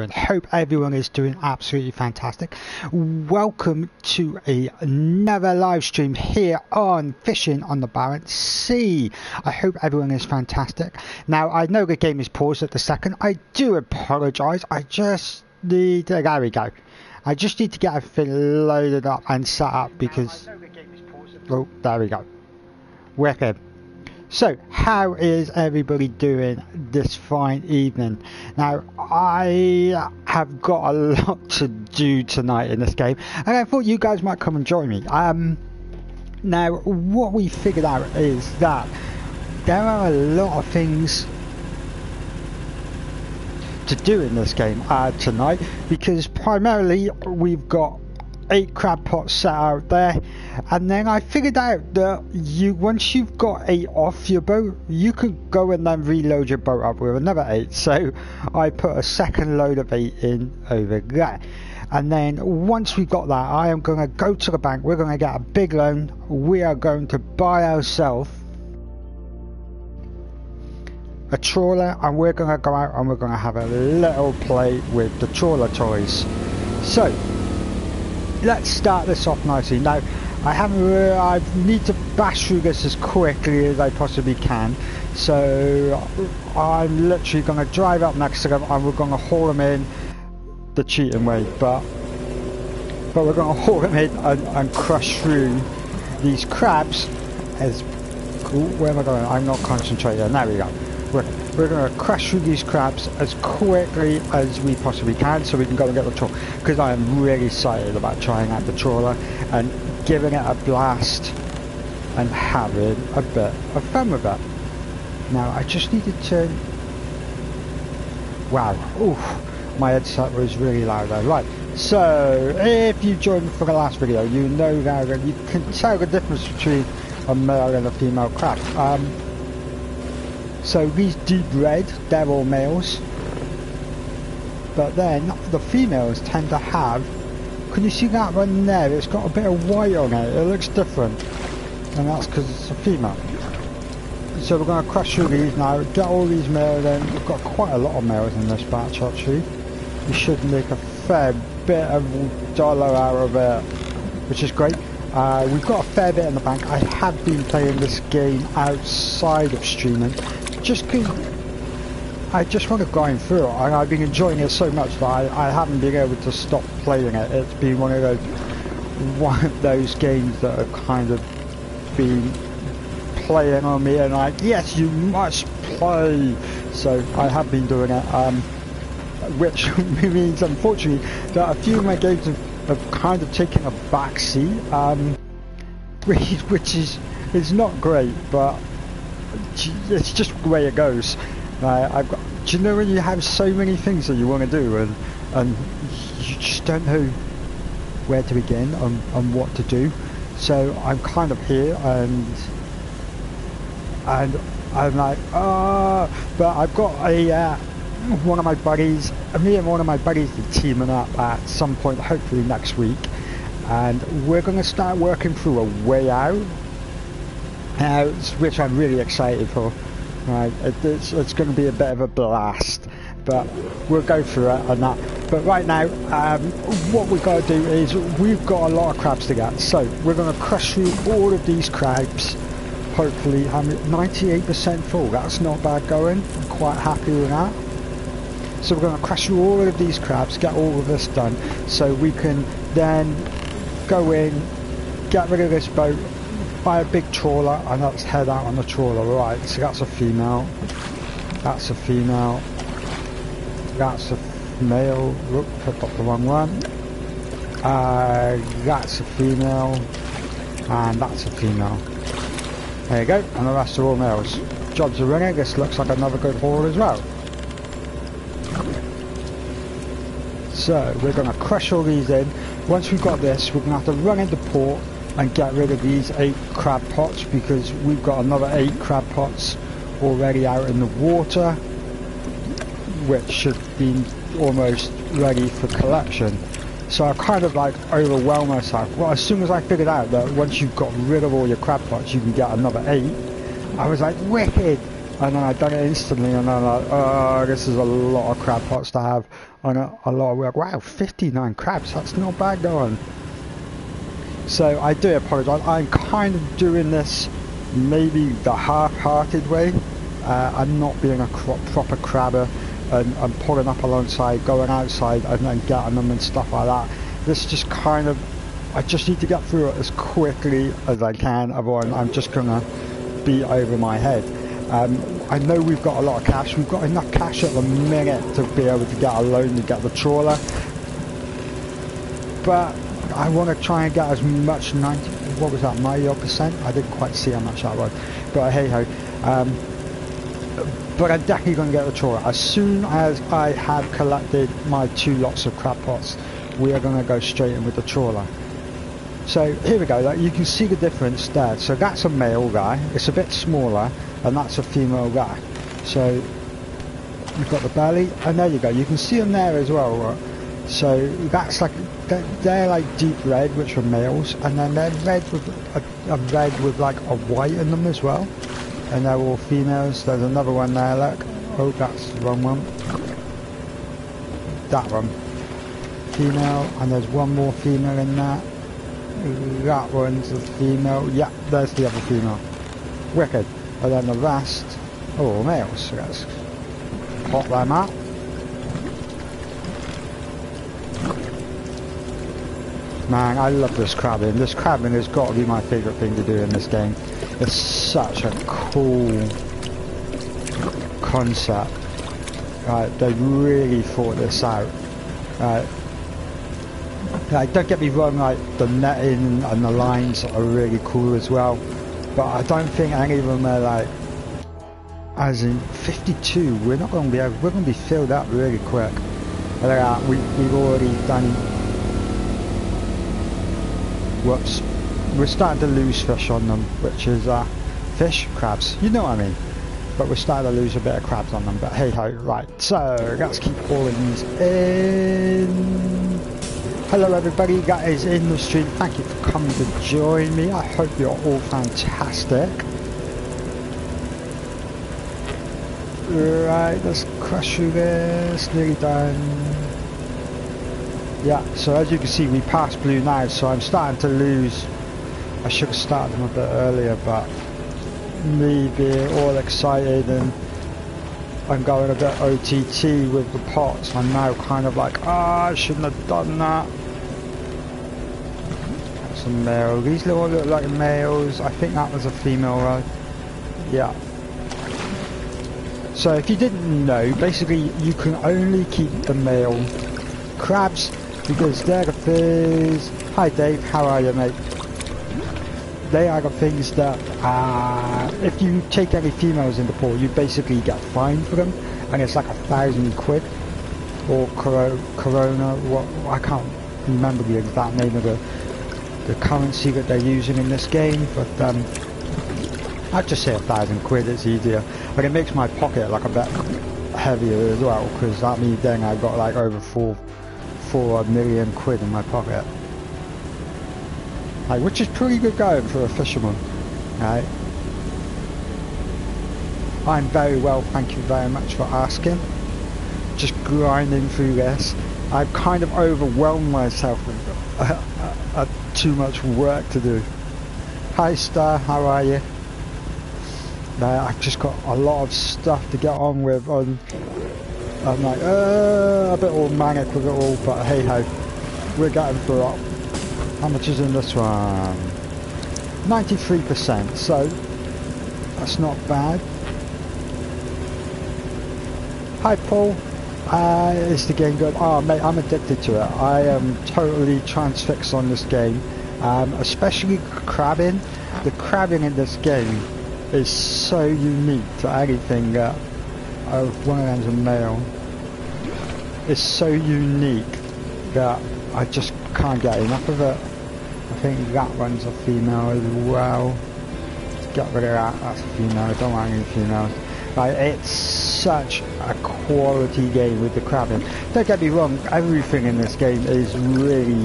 and hope everyone is doing absolutely fantastic. Welcome to another live stream here on Fishing on the Barents Sea. I hope everyone is fantastic. Now, I know the game is paused at the second. I do apologise. I just need... there we go. I just need to get everything loaded up and set up because... oh, there we go. We're good. So, how is everybody doing this fine evening? Now, I have got a lot to do tonight in this game, and I thought you guys might come and join me. Now, what we figured out is that there are a lot of things to do in this game tonight, because primarily we've got 8 crab pots set out there, and then I figured out that once you've got 8 off your boat, you could go and then reload your boat up with another 8. So I put a second load of 8 in over there, and then once we've got that, I am going to go to the bank. We're going to get a big loan. We are going to buy ourselves a trawler, and we're going to go out and we're going to have a little play with the trawler toys. So let's start this off nicely. Now, I need to bash through this as quickly as I possibly can. So I'm literally going to drive up next to them and we're going to haul them in the cheating way. But we're going to haul them in and crush through these crabs. As cool. Where am I going? I'm not concentrating. There we go. We're going to crush through these crabs as quickly as we possibly can so we can go and get the trawler, because I am really excited about trying out the trawler and giving it a blast and having a bit of fun with it. Now, I just needed to... wow, oof, my headset was really loud there. Right, so if you joined for the last video, you know that you can tell the difference between a male and a female crab. So these deep red, they're all males, but then the females tend to have, can you see that one there? It's got a bit of white on it, it looks different, and that's because it's a female. So we're going to crush through these now, get all these males in. We've got quite a lot of males in this batch actually. We should make a fair bit of dollar out of it, which is great. We've got a fair bit in the bank. I have been playing this game outside of streaming just because I just want to grind through it, and I've been enjoying it so much that I haven't been able to stop playing it. It's been one of those games that have kind of been playing on me and like, yes, you must play. So I have been doing it, which means unfortunately that a few of my games have kind of taken a back seat, which is not great, but it's just the way it goes. Do you know when you have so many things that you want to do and you just don't know where to begin and what to do? So I'm kind of here and I'm like, ah, but I've got a... me and one of my buddies are teaming up at some point, hopefully next week, and we're going to start working through A Way Out, which I'm really excited for. Right, it's going to be a bit of a blast, but we'll go through it and that. But right now, what we've got to do is we've got a lot of crabs to get, so we're going to crush through all of these crabs. Hopefully, I'm 98% full. That's not bad going. I'm quite happy with that. So we're going to crush through all of these crabs, get all of this done, so we can then go in, get rid of this boat, buy a big trawler, and let's head out on the trawler. Right, so that's a female, that's a female, that's a male, whoop, picked up the wrong one, that's a female, and that's a female. There you go, and the rest are all males. Jobs are running. This looks like another good haul as well. So we're going to crush all these in. Once we've got this, we're going to have to run into port and get rid of these 8 crab pots, because we've got another 8 crab pots already out in the water, which should be almost ready for collection. So I kind of like overwhelmed myself. Well, as soon as I figured out that once you've got rid of all your crab pots you can get another 8, I was like, wicked, I know, I done it instantly and I'm like, oh, this is a lot of crab pots to have on a lot of work. Wow, 59 crabs, that's not bad going. So I do apologise, I'm kind of doing this maybe the half-hearted way. I'm not being a proper crabber and pulling up alongside, going outside and getting them and stuff like that. This just kind of, I just need to get through it as quickly as I can, otherwise I'm just going to be over my head. I know we've got a lot of cash, we've got enough cash at the minute to be able to get a loan to get the trawler, but I want to try and get as much, 90, what was that, 90% odd? I didn't quite see how much that was, but hey ho. But I'm definitely going to get the trawler. As soon as I have collected my 2 lots of crab pots, we are going to go straight in with the trawler. So here we go, like, you can see the difference there. So that's a male guy, it's a bit smaller, and that's a female guy. So you've got the belly, and there you go, you can see them there as well, right? So that's like, they're like deep red, which are males, and then they're red with a red with like a white in them as well, and they're all females. There's another one there, look. Oh, that's the wrong one, that one, female, and there's one more female in that. That one's a female. Yeah, there's the other female. Wicked. And then the rest, oh, males. So let's pop them out. Man, I love this crabbing. This crabbing has got to be my favourite thing to do in this game. It's such a cool concept. Right, they really thought this out. Right. Like, don't get me wrong, like, the netting and the lines are really cool as well, but I don't think any of them are like, as in 52, we're not going to be able, we're going to be filled up really quick. Look at that, we've already done, whoops, we're starting to lose fish on them, which is fish, crabs, you know what I mean, but we're starting to lose a bit of crabs on them, but hey ho. Right, so let's keep hauling these in. Hello everybody that is in the stream, thank you for coming to join me. I hope you're all fantastic. Right, let's crush through this, nearly done. Yeah, so as you can see we passed blue now, so I'm starting to lose. I should have started them a bit earlier, but me being all excited and I'm going a bit OTT with the pots. I'm now kind of like, ah, I shouldn't have done that. That's a male. These all look like males. I think that was a female, right? Yeah. So if you didn't know, basically you can only keep the male crabs because they're the things. Hi Dave, how are you, mate? They are the things that, if you take any females in the pool, you basically get fined for them, and it's like 1,000 quid, or Corona, what, I can't remember the exact name of the currency that they're using in this game, but I'd just say 1,000 quid, it's easier, but it makes my pocket like a bit heavier as well, because that means then I've got like over 4 million quid in my pocket. Like, which is pretty good going for a fisherman, right? I'm very well, thank you very much for asking. Just grinding through this. I've kind of overwhelmed myself with too much work to do. Hi Star, how are you? I've just got a lot of stuff to get on with. I'm like, a bit all manic with it all, but hey ho, we're getting through it. How much is in this one? 93%, so that's not bad. Hi Paul, is the game good? Oh mate, I'm addicted to it. I am totally transfixed on this game, especially crabbing. The crabbing in this game is so unique to anything that one of them's a male. It's so unique that I just can't get enough of it. I think that one's a female as well. Get rid of that, that's a female, I don't want any females. Like, it's such a quality game with the crabbing. Don't get me wrong, everything in this game is really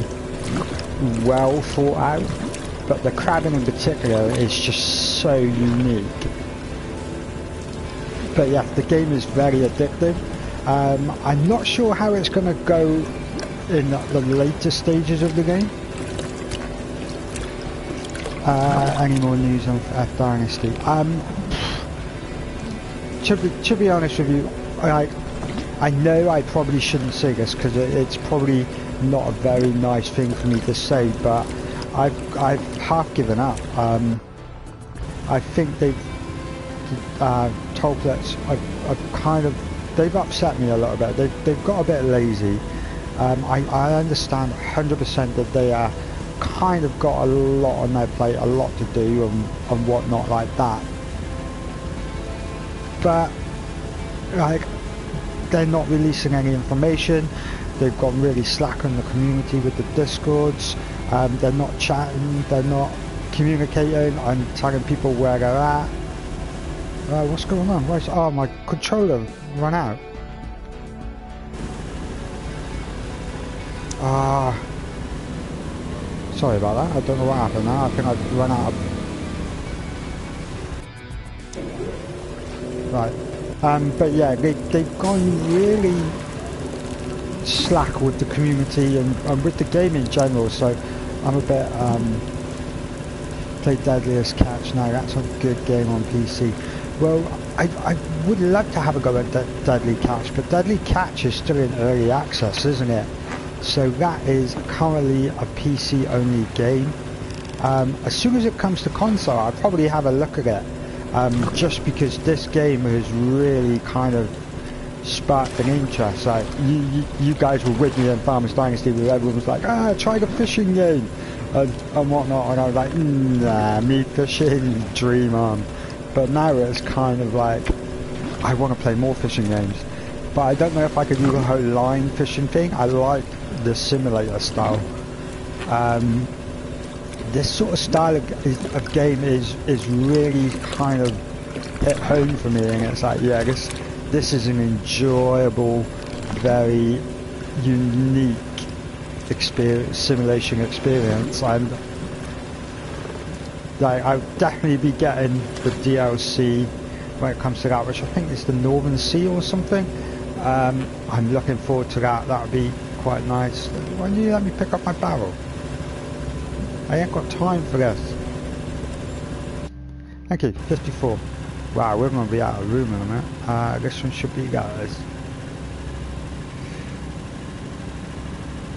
well thought out, but the crabbing in particular is just so unique. But yeah, the game is very addictive. I'm not sure how it's going to go in the later stages of the game. Any more news on F Dynasty? To be honest with you, I know I probably shouldn't say this because it's probably not a very nice thing for me to say, but I've half given up. I think they've they've upset me a little bit. They've got a bit lazy. I understand 100% that they are kind of got a lot on their plate, a lot to do and whatnot like that. But like, they're not releasing any information. They've gone really slack on the community with the Discords. They're not chatting. They're not communicating and telling people where they're at. What's going on? Where's, oh, my controller ran out. Sorry about that. I don't know what happened now. I think I run out of... Right. But yeah, they've gone really slack with the community and with the game in general, so I'm a bit... played Deadliest Catch now. That's a good game on PC. Well, I would love to have a go at Deadly Catch, but Deadly Catch is still in early access, isn't it? So that is currently a PC-only game. As soon as it comes to console, I'll probably have a look at it, just because this game has really kind of sparked an interest. Like, you guys were with me in Farmers Dynasty where everyone was like, ah, try the fishing game, and whatnot, and I was like, nah, me fishing, dream on. But now it's kind of like, I want to play more fishing games. But I don't know if I could do the whole line fishing thing. I like the simulator style. This sort of style of game is really kind of hit home for me. And it's like, yeah, this is an enjoyable, very unique experience, simulation experience. And like, I'll definitely be getting the DLC when it comes to that, which I think is the Northern Sea or something. I'm looking forward to that. That would be quite nice. Why don't you let me pick up my barrel? I ain't got time for this. Thank you. 54. Wow, we're going to be out of room in a minute. This one should be guys.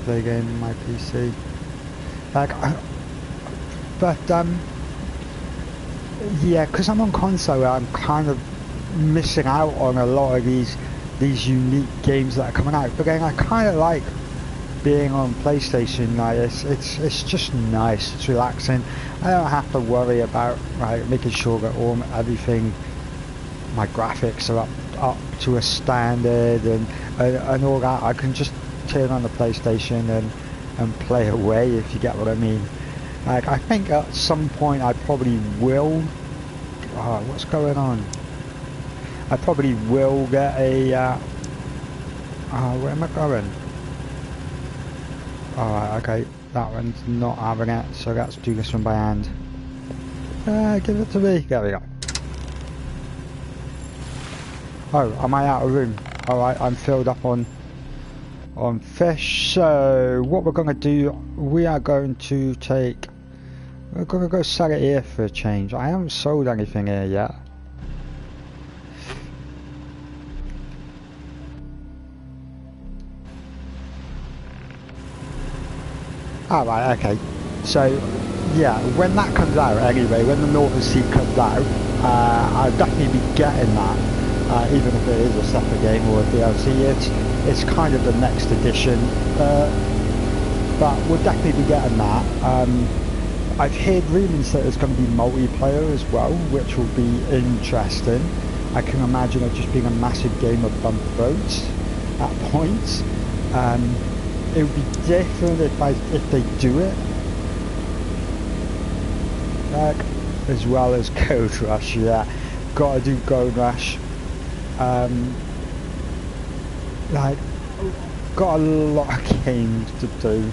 Play game on my PC. Like, yeah, because I'm on console, I'm kind of missing out on a lot of these unique games that are coming out. But then I kind of like being on PlayStation. Like, it's just nice. It's relaxing. I don't have to worry about like making sure that everything, my graphics are up to a standard and all that. I can just turn on the PlayStation and play away, if you get what I mean. Like, I think at some point I probably will... Oh, what's going on? I probably will get a... where am I going? Alright, okay. That one's not having it, so let's do this one by hand. Give it to me. There we go. Oh, am I out of room? Alright, I'm filled up on fish. So what we're going to do, we are going to take... We're going to go sell it here for a change. I haven't sold anything here yet. Alright, okay. So, yeah, when that comes out anyway, when the Northern Sea comes out, I'll definitely be getting that. Even if it is a separate game or a DLC, it's kind of the next edition. But we'll definitely be getting that. I've heard rumors that there's going to be multiplayer as well, which will be interesting. I can imagine it just being a massive game of bump roads at points. It would be different if they do it, like, as well as Gold Rush. Yeah, gotta do Gold Rush. Like, got a lot of games to do.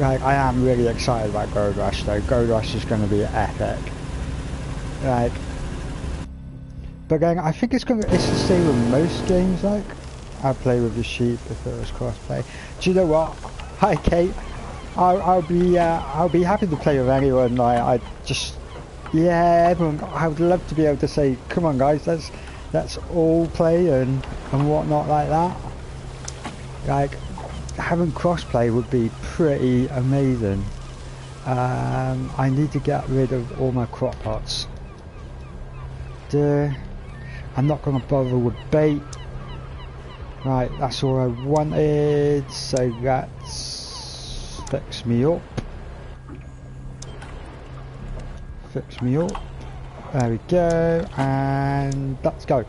Like I am really excited about Gold Rush though. Gold Rush is going to be epic. Like, But gang, I think it's the same with most games. Like, I'd play with the sheep if it was crossplay. Do you know what? Hi, Kate. I'll be happy to play with anyone. Everyone. I would love to be able to say, "Come on, guys, let's all play and whatnot like that." Like, having crossplay would be pretty amazing. I need to get rid of all my crop pots. I'm not going to bother with bait. Right, that's all I wanted. So that fixes me up. Fix me up. There we go. And let's go.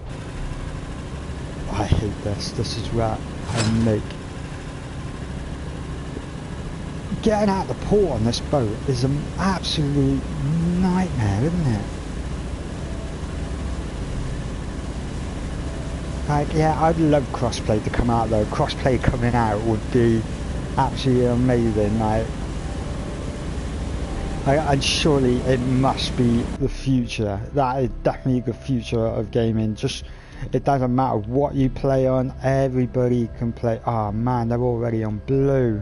I hate this. This is where I make. Getting out of the port on this boat is an absolute nightmare, isn't it? Like, yeah, I'd love crossplay to come out though. Crossplay coming out would be absolutely amazing. Like, and surely it must be the future. That is definitely the future of gaming. Just, it doesn't matter what you play on. Everybody can play. Oh man, they're already on blue.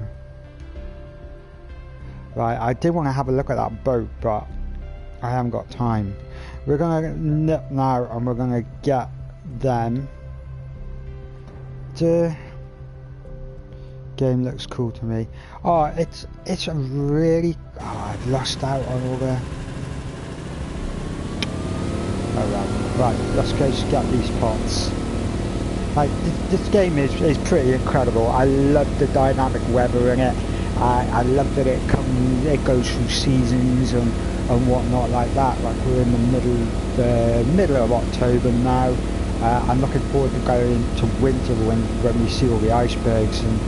Right, I did want to have a look at that boat, but I haven't got time. We're gonna nip now, and we're gonna get them. The game looks cool to me. Oh, it's a really. Oh, I've lost out on all the. Oh, right, let's go scout these pots. Like, this game is pretty incredible. I love the dynamic weather in it. I love that it goes through seasons and whatnot like that. Like, we're in the middle of October now. I'm looking forward to going to winter when we see all the icebergs and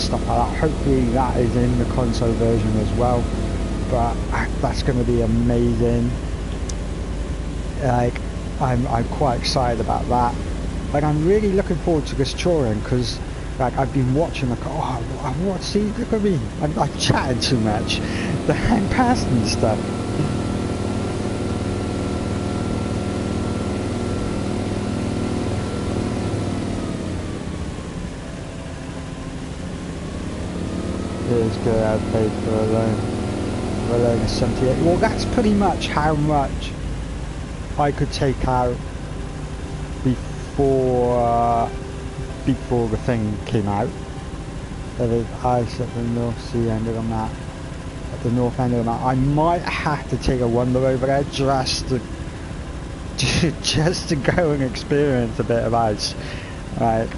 stuff like that. Hopefully that is in the console version as well. But that's going to be amazing. Like, I'm quite excited about that. Like, I'm really looking forward to this touring because. Like, I've been watching, like, oh, what? See, look at me. I'm chatting too much. I'm passing stuff. Here's good, I paid for a loan. The loan is 78. Well, that's pretty much how much I could take out before the thing came out. There is ice at the North Sea end of the map. At the north end of the map. I might have to take a wander over there just to go and experience a bit of ice. Right.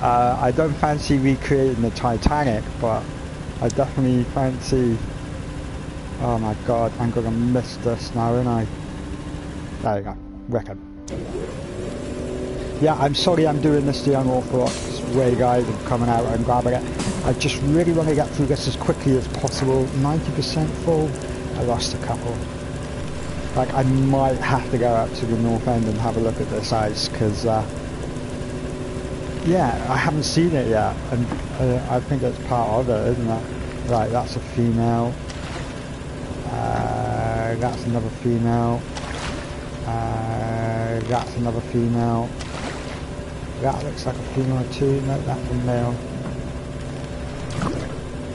I don't fancy recreating the Titanic, but I definitely fancy. Oh my god, I'm gonna miss this now, ain't I? There you go. Reckon. Yeah, I'm sorry I'm doing this the unorthodox way, guys, of coming out and grabbing it. I just really want to get through this as quickly as possible. 90% full. I lost a couple. Like, I might have to go up to the north end and have a look at this ice, because, yeah, I haven't seen it yet, and I think that's part of it, isn't it? Right, that's a female. That's another female. That's another female. That looks like a female too. No, that's a male.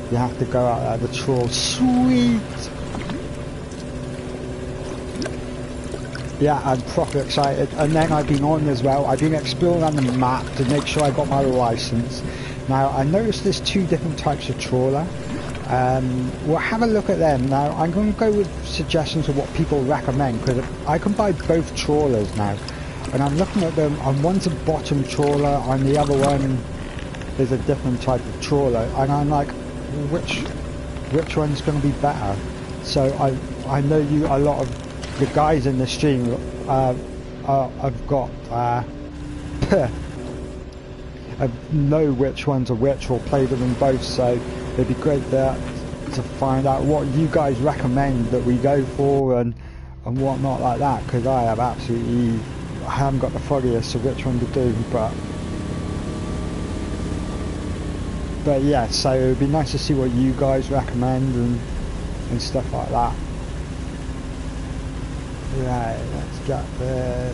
You have to go out there, the trawl. Sweet! Yeah, I'm proper excited. And then I've been on as well. I've been exploring on the map to make sure I got my license. Now, I noticed there's two different types of trawler. We'll have a look at them. Now, I'm going to go with suggestions of what people recommend, because I can buy both trawlers now. And I'm looking at them, and one's a bottom trawler, and the other one is a different type of trawler. And I'm like, which one's going to be better? So I know you, a lot of the guys in the stream, I've got, I know which ones are which, or play with them both. So it'd be great to find out what you guys recommend that we go for and whatnot like that. Because I haven't got the foggiest of which one to do, but yeah, so it'd be nice to see what you guys recommend and stuff like that. Right, let's get the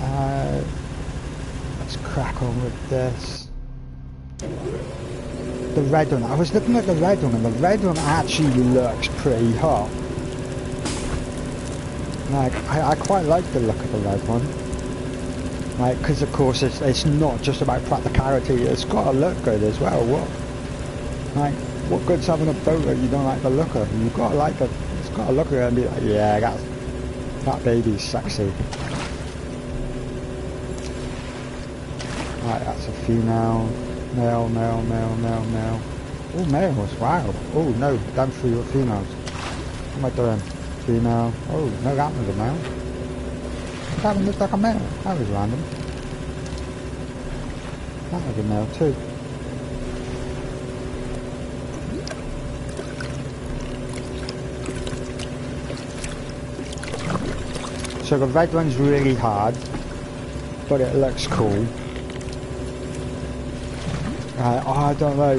Let's crack on with this. The red one. I was looking at the red one, and the red one actually looks pretty hot. Like, I quite like the look of the red one. Like, because of course it's not just about practicality, it's got to look good as well. What good's having a boat that you don't like the look of? You've got to like it. It's got to look at it and be like, yeah, that baby's sexy. Right, that's a female. Male, male, male, male, male. Oh, males, wow. Oh, no, down through your females. What am I doing? Female. Oh, no, that was a male. That one looked like a male. That was random. That was a male, too. So the red one's really hard, but it looks cool. Oh, I don't know.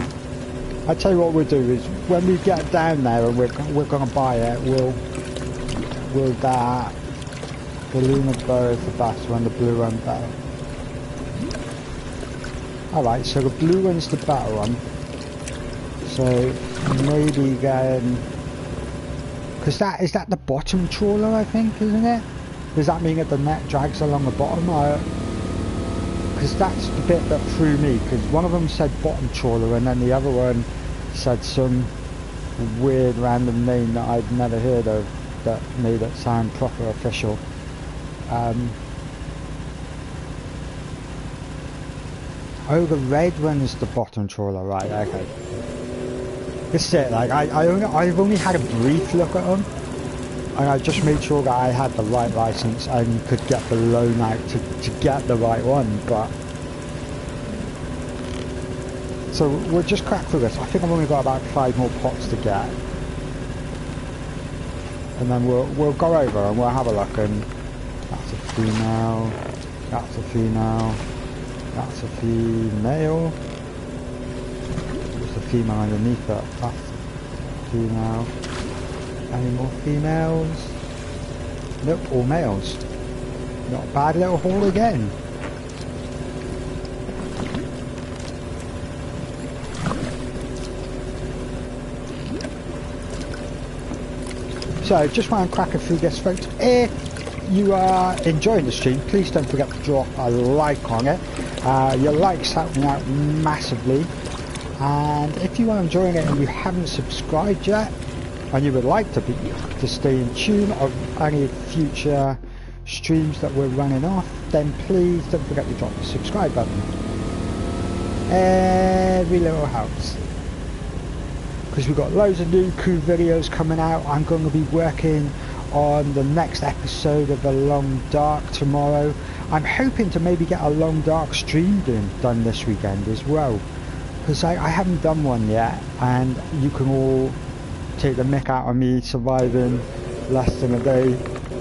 I tell you what we'll do is when we get down there and we're gonna buy it, the Luna Bow is the best one, the blue one better. Alright, so the blue one's the better one. So maybe then, because that is that the bottom trawler, I think, isn't it? Does that mean that the net drags along the bottom? Because that's the bit that threw me, because one of them said bottom trawler and then the other one said some weird random name that I'd never heard of that made it sound proper official. Oh, the red one's the bottom trawler, right, okay. This is it, like, I've only had a brief look at them, and I just made sure that I had the right license and could get the loan out to get the right one, but... So we'll just crack through this. I think I've only got about 5 more pots to get. And then we'll go over and we'll have a look, and... That's a female, that's a female, that's a female. There's a female underneath it, that's a female. Any more females? Nope, all males. Not a bad little haul again. So, just while I'm cracking through this, folks, if you are enjoying the stream, please don't forget to drop a like on it. Your likes help me out massively. And if you are enjoying it and you haven't subscribed yet, and you would like to stay in tune of any future streams that we're running off, then please don't forget to drop the subscribe button. Every little helps. Because we've got loads of new crew videos coming out. I'm going to be working on the next episode of The Long Dark tomorrow. I'm hoping to maybe get a Long Dark stream done this weekend as well. Because I haven't done one yet, and you can all take the mick out of me surviving less than a day,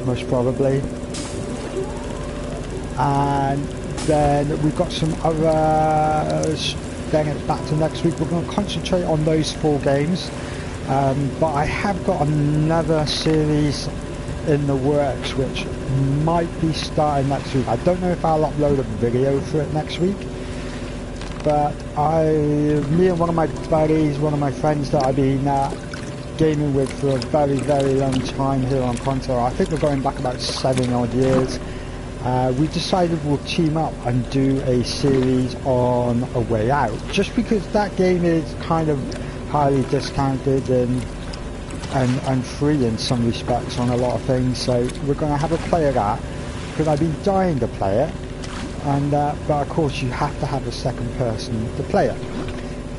most probably. And then we've got some other, then it's back to next week. We're going to concentrate on those 4 games, but I have got another series in the works which might be starting next week. I don't know if I'll upload a video for it next week, but me and one of my buddies, one of my friends that I've been gaming with for a very, very long time here on Contour. I think we're going back about 7 odd years. We decided we'll team up and do a series on A Way Out, just because that game is kind of highly discounted and free in some respects on a lot of things. So we're going to have a play of that, because I've been dying to play it. And but of course you have to have a second person to play it.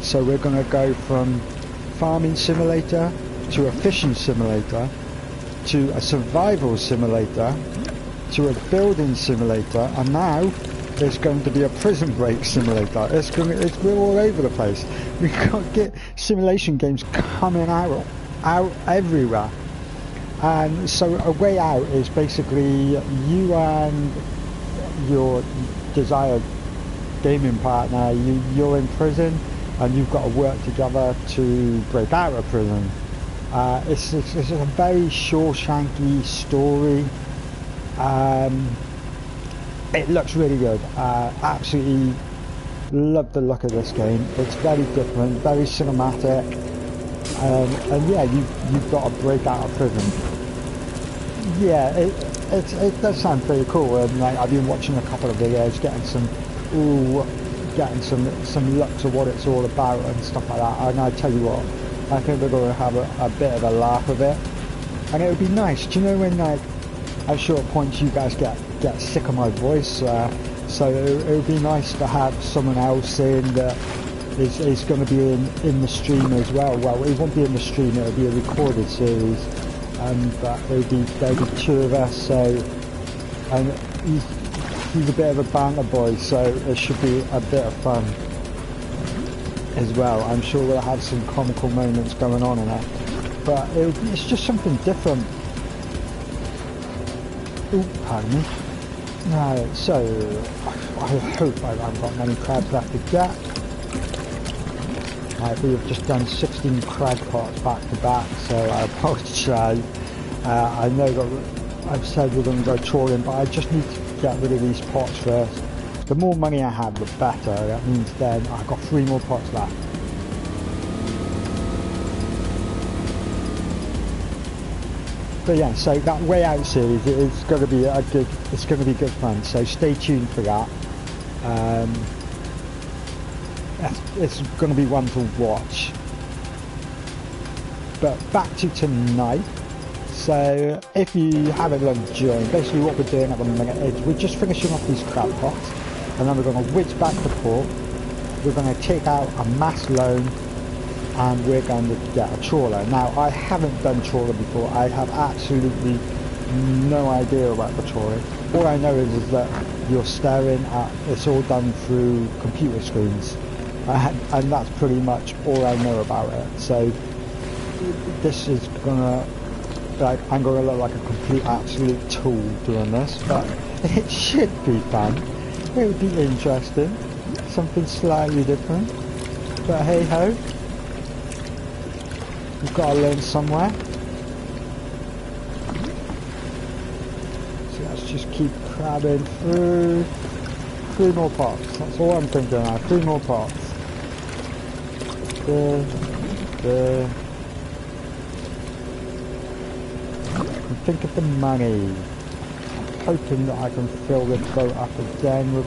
So we're going to go from farming simulator to a fishing simulator to a survival simulator to a building simulator, and now there's going to be a prison break simulator. We're all over the place. We've got to get simulation games coming out everywhere. And so A Way Out is basically you and your desired gaming partner, you're in prison and you've got to work together to break out of prison. It's a very Shawshanky story. It looks really good. Absolutely love the look of this game. It's very different, very cinematic, and yeah, you've got to break out of prison. Yeah, it does sound pretty cool. Like, I've been watching a couple of videos, getting some looks of what it's all about and stuff like that. And I tell you what, I think we're going to have a bit of a laugh of it. And it would be nice. Do you know when, like, at short points you guys get sick of my voice? So it would be nice to have someone else in that is going to be in the stream as well. Well, it won't be in the stream, it will be a recorded series. But there'll be two of us, so... And he's a bit of a banter boy, so it should be a bit of fun as well. I'm sure we'll have some comical moments going on in it. But it's just something different. Ooh, pardon me. Right, so I hope I haven't got many crabs left to get. Right, we have just done 16 crab pots back to back, so I apologise. I know that I've said we're going to go trawling, but I just need to get rid of these pots first. The more money I have, the better. That means then I've got 3 more pots left. But yeah, so that Way Out series is going to be good fun. So stay tuned for that. It's going to be one to watch. But back to tonight. So if you haven't joined, basically what we're doing at the minute is we're just finishing off these crab pots, and then we're going to whiz back the port. We're going to take out a mass loan. And we're going to get a trawler. Now, I haven't done trawler before. I have absolutely no idea about the trawler. All I know is that you're staring at, it's all done through computer screens. And that's pretty much all I know about it. So, this is gonna, like, I'm gonna look like a complete absolute tool doing this, but it should be fun. It would be interesting. Something slightly different. But hey ho. You've got to learn somewhere. So let's just keep crabbing through. 3 more pots. That's all I'm thinking now. 3 more pots. There. And think of the money. I'm hoping that I can fill this boat up again with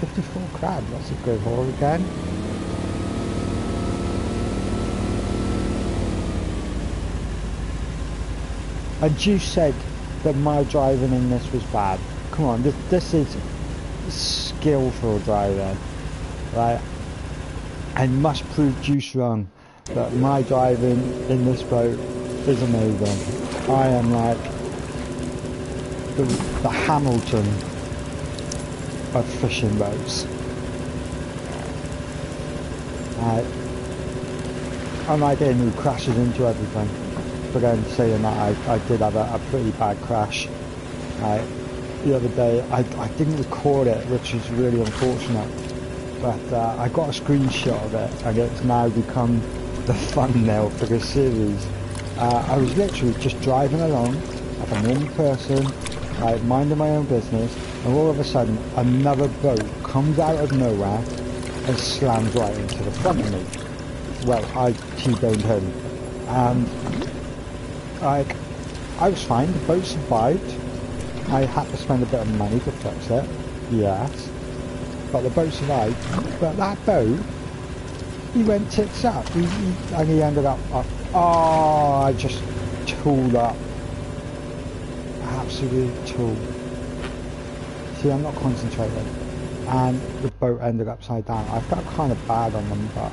54 crab. That's a good haul again. And you said that my driving in this was bad. Come on, this is skillful driving, right? I must prove Juice wrong, that my driving in this boat is amazing. I am like the Hamilton of fishing boats. Right? I'm like him who crashes into everything. But I'm saying that I did have a pretty bad crash the other day. I didn't record it, which is really unfortunate, but I got a screenshot of it, and it's now become the thumbnail for this series. I was literally just driving along like a normal person, minding my own business, and all of a sudden another boat comes out of nowhere and slams right into the front of me. Well, I T-boned him. Like, I was fine, the boat survived. I had to spend a bit of money to fix it, yes. But the boat survived. But that boat, he went tits up. And he ended up, oh, I just tooled up. Absolute tool. See, I'm not concentrating. And the boat ended upside down. I felt kind of bad on them, but...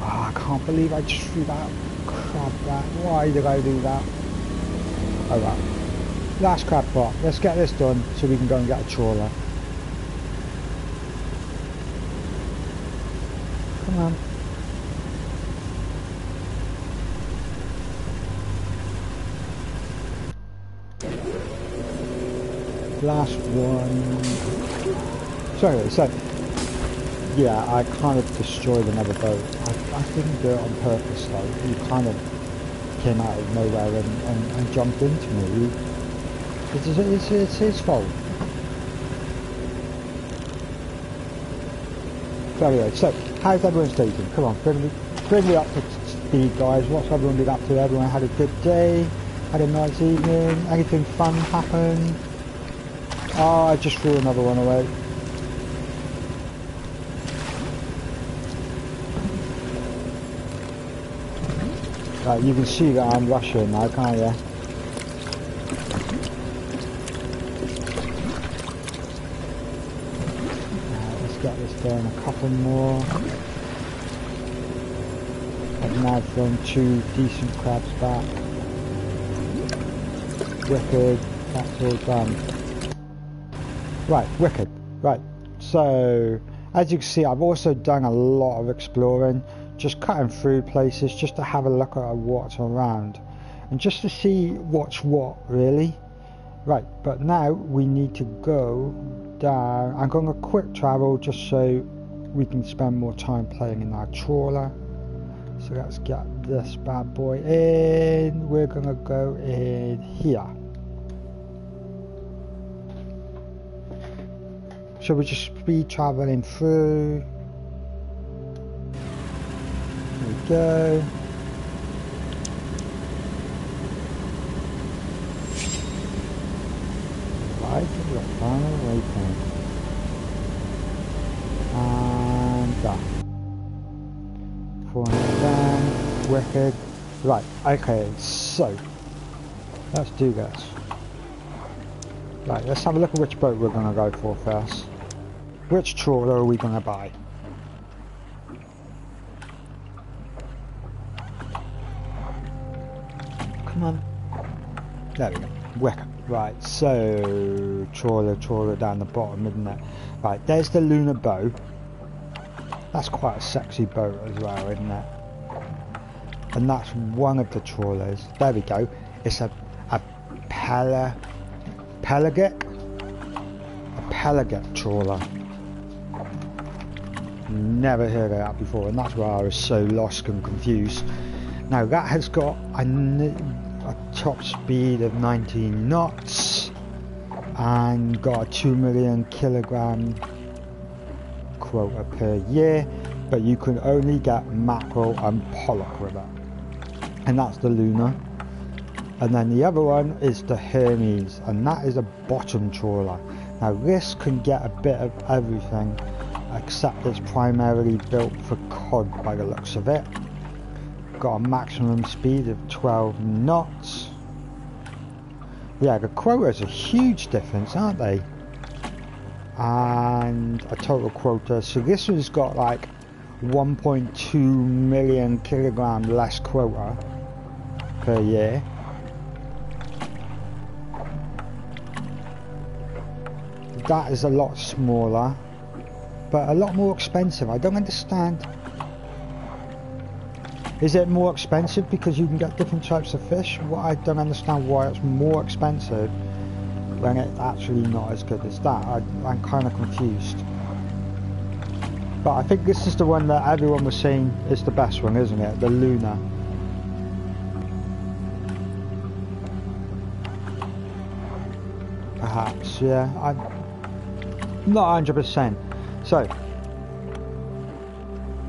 Oh, I can't believe I just threw that crab back. Why did I do that? Alright. Last crab pot. Let's get this done so we can go and get a trawler. Come on. Last one. Sorry, yeah, I kind of destroyed another boat. I didn't do it on purpose though. He kind of came out of nowhere and jumped into me. It's his fault. So anyway, so how's everyone's taking? Come on, bring me up to speed, guys. What's everyone been up to? Everyone had a good day, had a nice evening. Anything fun happen? Oh, I just threw another one away. Right, you can see that I'm rushing now, can't you? Down a couple more. I've now thrown two decent crabs back. Wicked, that's all done. Right, wicked. Right, so as you can see, I've also done a lot of exploring, just cutting through places just to have a look at what's around and just to see what's what, really. Right, but now we need to go down. I'm going to quick travel just so we can spend more time playing in our trawler. So let's get this bad boy in. We're going to go in here. So we're just speed traveling through. There we go. Right, we've got final waypoint. And done. 400 down, wicked. Right, okay, so let's do this. Right, let's have a look at which boat we're gonna go for first. Which trawler are we gonna buy? Come on. There we go, wicked. Right, so trawler down the bottom, isn't it? Right, there's the Luna bow. That's quite a sexy boat as well, isn't it? And that's one of the trawlers. There we go. It's a Pelegate trawler. Never heard of that before, and that's why I was so lost and confused. Now that has got a top speed of 19 knots and got a 2 million kilogram quota per year, but you can only get mackerel and pollock with it, and that's the Luna. And then the other one is the Hermes, and that is a bottom trawler. Now this can get a bit of everything, except it's primarily built for cod by the looks of it. Got a maximum speed of 12 knots. Yeah, the quotas are a huge difference, aren't they? And a total quota. So this one's got like 1.2 million kilogram less quota per year. That is a lot smaller, but a lot more expensive. I don't understand. Is it more expensive because you can get different types of fish? Well, I don't understand why it's more expensive when it's actually not as good as that. I'm kind of confused. But I think this is the one that everyone was saying is the best one, isn't it? The Luna. Perhaps, yeah. I'm not 100%. So,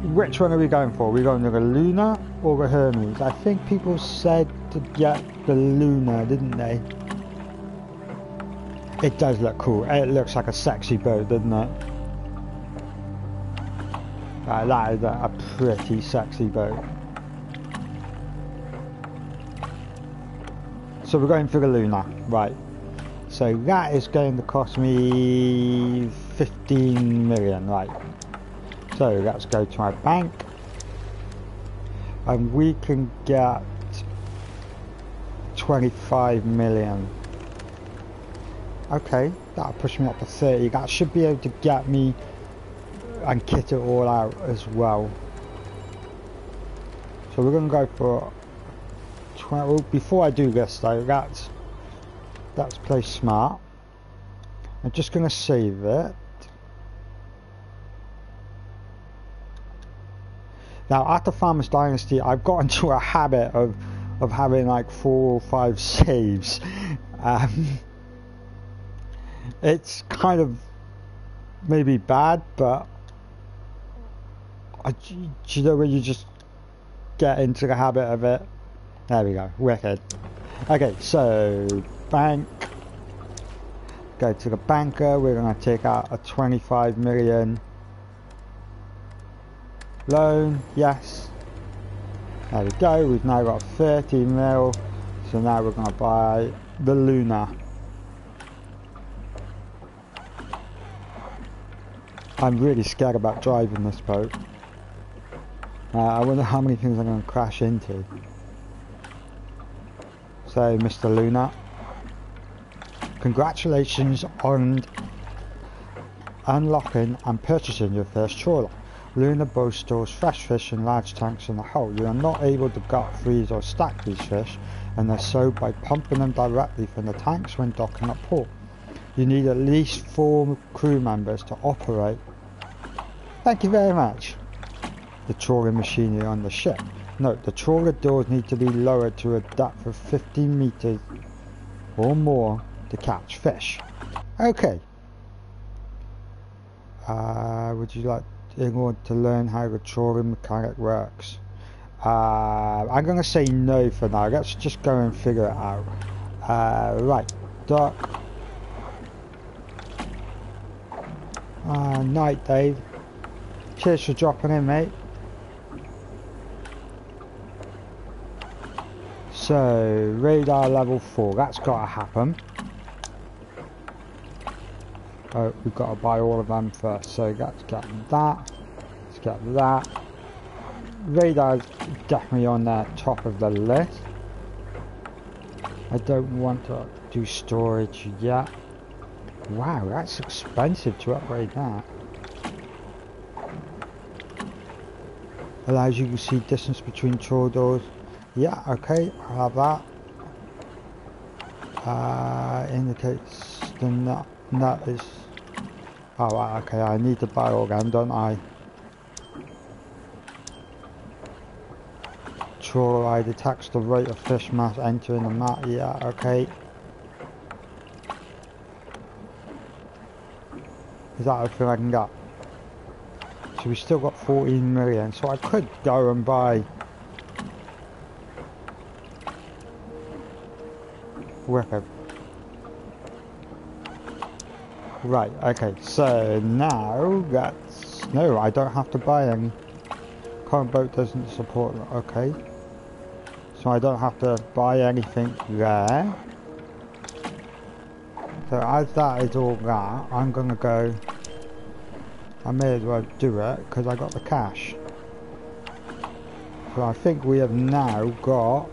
which one are we going for? Are we going to the Luna or the Hermes? I think people said to get the Luna, didn't they? It does look cool. It looks like a sexy boat, doesn't it? That is a pretty sexy boat. So we're going for the Luna, right. So that is going to cost me 15 million, right. So let's go to our bank, and we can get 25 million. Okay, that'll push me up to 30. That should be able to get me and kit it all out as well. So we're going to go for 20. Before I do this though, let's play smart. I'm just going to save it. Now, after Farmers Dynasty, I've got into a habit of having like 4 or 5 saves. It's kind of maybe bad, but do you know when you just get into the habit of it? There we go. Wicked. Okay, so bank. Go to the banker. We're going to take out a 25 million loan. Yes. There we go. We've now got 30 mil. So now we're going to buy the Luna. I'm really scared about driving this boat. I wonder how many things I'm going to crash into. So, Mr. Luna, congratulations on unlocking and purchasing your first trawler. Luna both stores fresh fish in large tanks in the hull. You are not able to gut, freeze or stack these fish, and they're sold by pumping them directly from the tanks when docking at port. You need at least 4 crew members to operate. Thank you very much. The trawling machinery on the ship. Note, the trawler doors need to be lowered to a depth of 15 meters or more to catch fish. Okay. Would you like in order to learn how the trawling mechanic works? I'm going to say no for now. Let's just go and figure it out. Right. Dock. Night, Dave. Cheers for dropping in, mate. So, radar level 4. That's got to happen. Oh, we've got to buy all of them first. So, let's get that. Let's get that. Radar's definitely on the top of the list. I don't want to do storage yet. Wow, that's expensive to upgrade that. Allows you to see distance between trawl doors. Yeah, okay, I'll have that. Indicates the nut is... Oh, right, okay, I need to buy all them, don't I? Trawler eye detects the rate of fish mass entering the mat. Yeah, okay. Is that everything I can get? So we've still got 14 million, so I could go and buy Wicked. Right, okay, so now that's... No, I don't have to buy any. Current boat doesn't support... Okay. So I don't have to buy anything there. So as that is all that, I'm going to go... I may as well do it, because I got the cash. So I think we have now got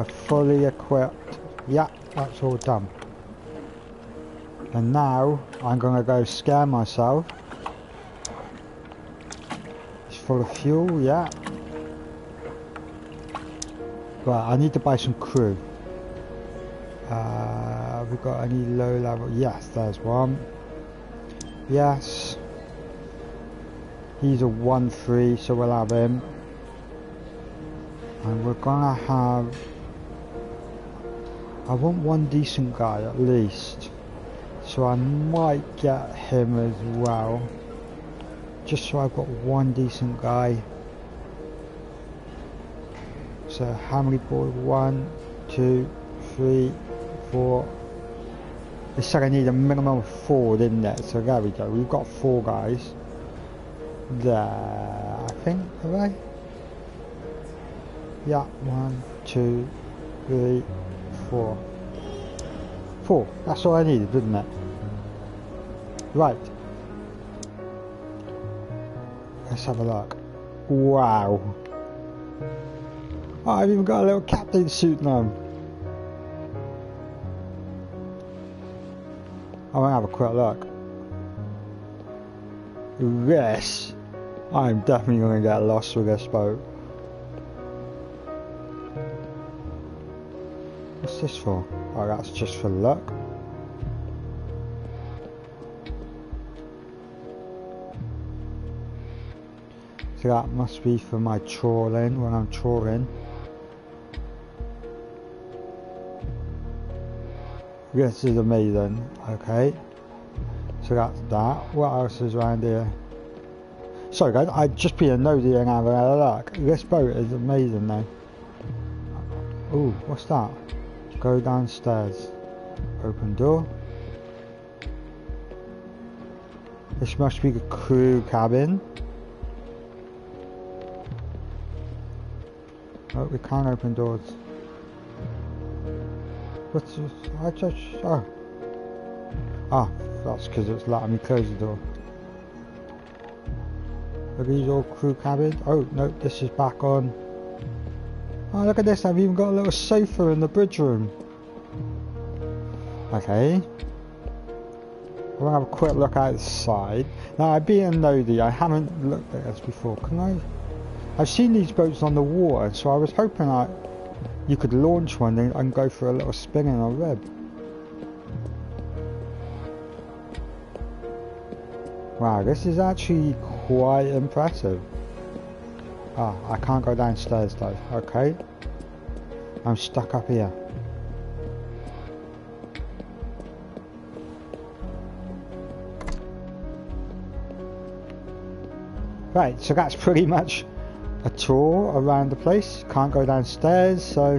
a fully equipped... Yeah, that's all done. And now, I'm going to go scare myself. It's full of fuel, yeah. Right, I need to buy some crew. Have we got any low level? Yes, there's one. Yes. He's a 1-3, so we'll have him. And we're gonna have... I want one decent guy at least. So I might get him as well. Just so I've got one decent guy. So how many boys? 1, 2, 3, 4. They said I need a minimum of 4, didn't it? So there we go. We've got 4 guys. There, I think, are they? Yeah, 1, 2, 3, 4. 4, that's all I needed, didn't it? Right. Let's have a look. Wow. Oh, I've even got a little captain suit now. I'm gonna have a quick look. Yes, I'm definitely going to get lost with this boat. What's this for? Oh, that's just for luck. So that must be for my trawling, when I'm trawling. This is a maiden, okay. So that's that. What else is around here? Sorry guys, I'd just be a nosy and having a look. This boat is amazing though. Ooh, what's that? Go downstairs. Open door. This must be the crew cabin. Oh, we can't open doors. What's this? I just... oh. Ah, that's because it's letting me close the door. Are these all crew cabins? Oh, no, this is back on. Oh, look at this. I've even got a little sofa in the bridge room. Okay. I'm going to have a quick look outside. Now, I'm being nosy. I haven't looked at this before. Can I... I've seen these boats on the water, so I was hoping that you could launch one and go for a little spin in a rib. Wow, this is actually quite impressive. Ah, I can't go downstairs though. Okay. I'm stuck up here. Right, so that's pretty much a tour around the place. Can't go downstairs, so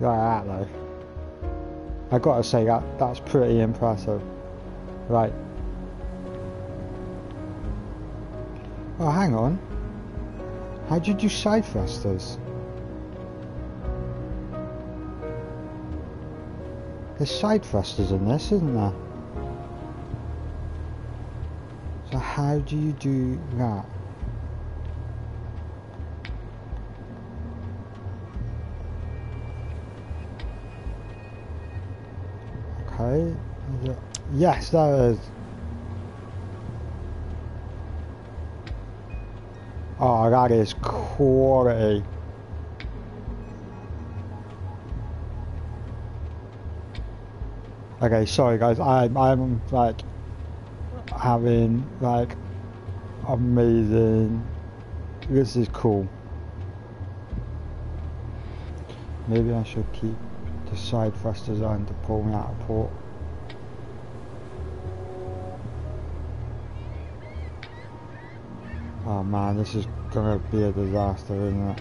like that though. I gotta say that's pretty impressive. Right. Oh, hang on. How did you side thrust this? There's side thrusters in this, isn't there? So how do you do that? Okay. Yes, there is. Oh, that is quality. Okay, sorry guys, I'm like having like amazing. This is cool. Maybe I should keep the side thrusters on to pull me out of port. Oh man, this is gonna be a disaster, isn't it?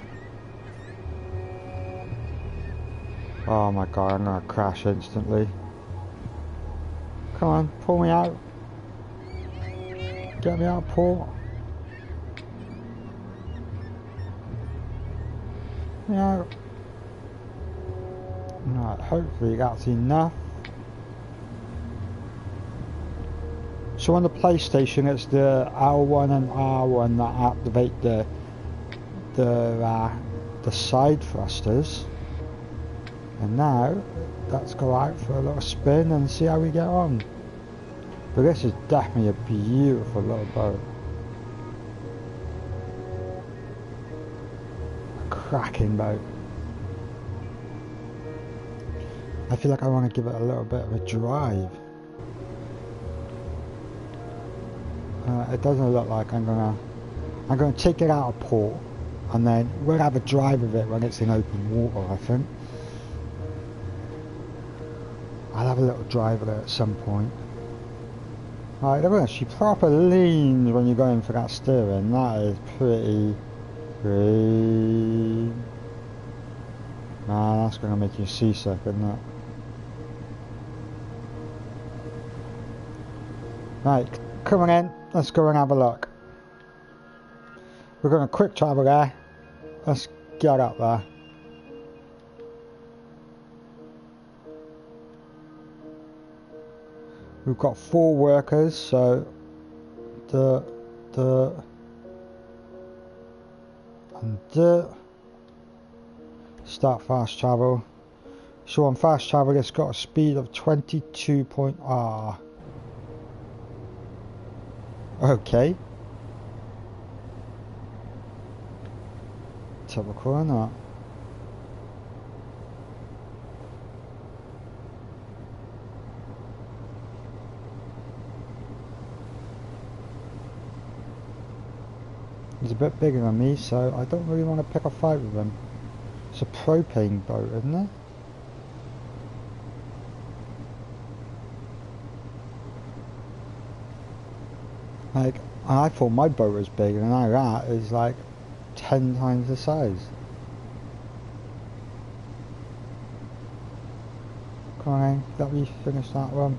Oh my god, I'm gonna crash instantly. Come on, pull me out. Get me out, Paul. Get me out. Right, hopefully that's enough. So on the PlayStation, it's the L1 and R1 that activate the side thrusters. And now, let's go out for a little spin and see how we get on. But this is definitely a beautiful little boat. A cracking boat. I feel like I want to give it a little bit of a drive. It doesn't look like I'm gonna take it out of port, and then we'll have a drive of it when it's in open water. I think I'll have a little drive of it at some point. Right, look at this. She proper leans when you're going for that steering. That is pretty green. Man, that's gonna make you seasick, isn't it? Right, come on in. Let's go and have a look. We're going to quick travel there. Let's get up there. We've got 4 workers, so the and the start fast travel. So on fast travel, it's got a speed of 22.R. Okay. Typical or not? He's a bit bigger than me, so I don't really want to pick a fight with him. It's a propane boat, isn't it? Like, I thought my boat was big, and now that is like 10 times the size. Come on, let me finish that one.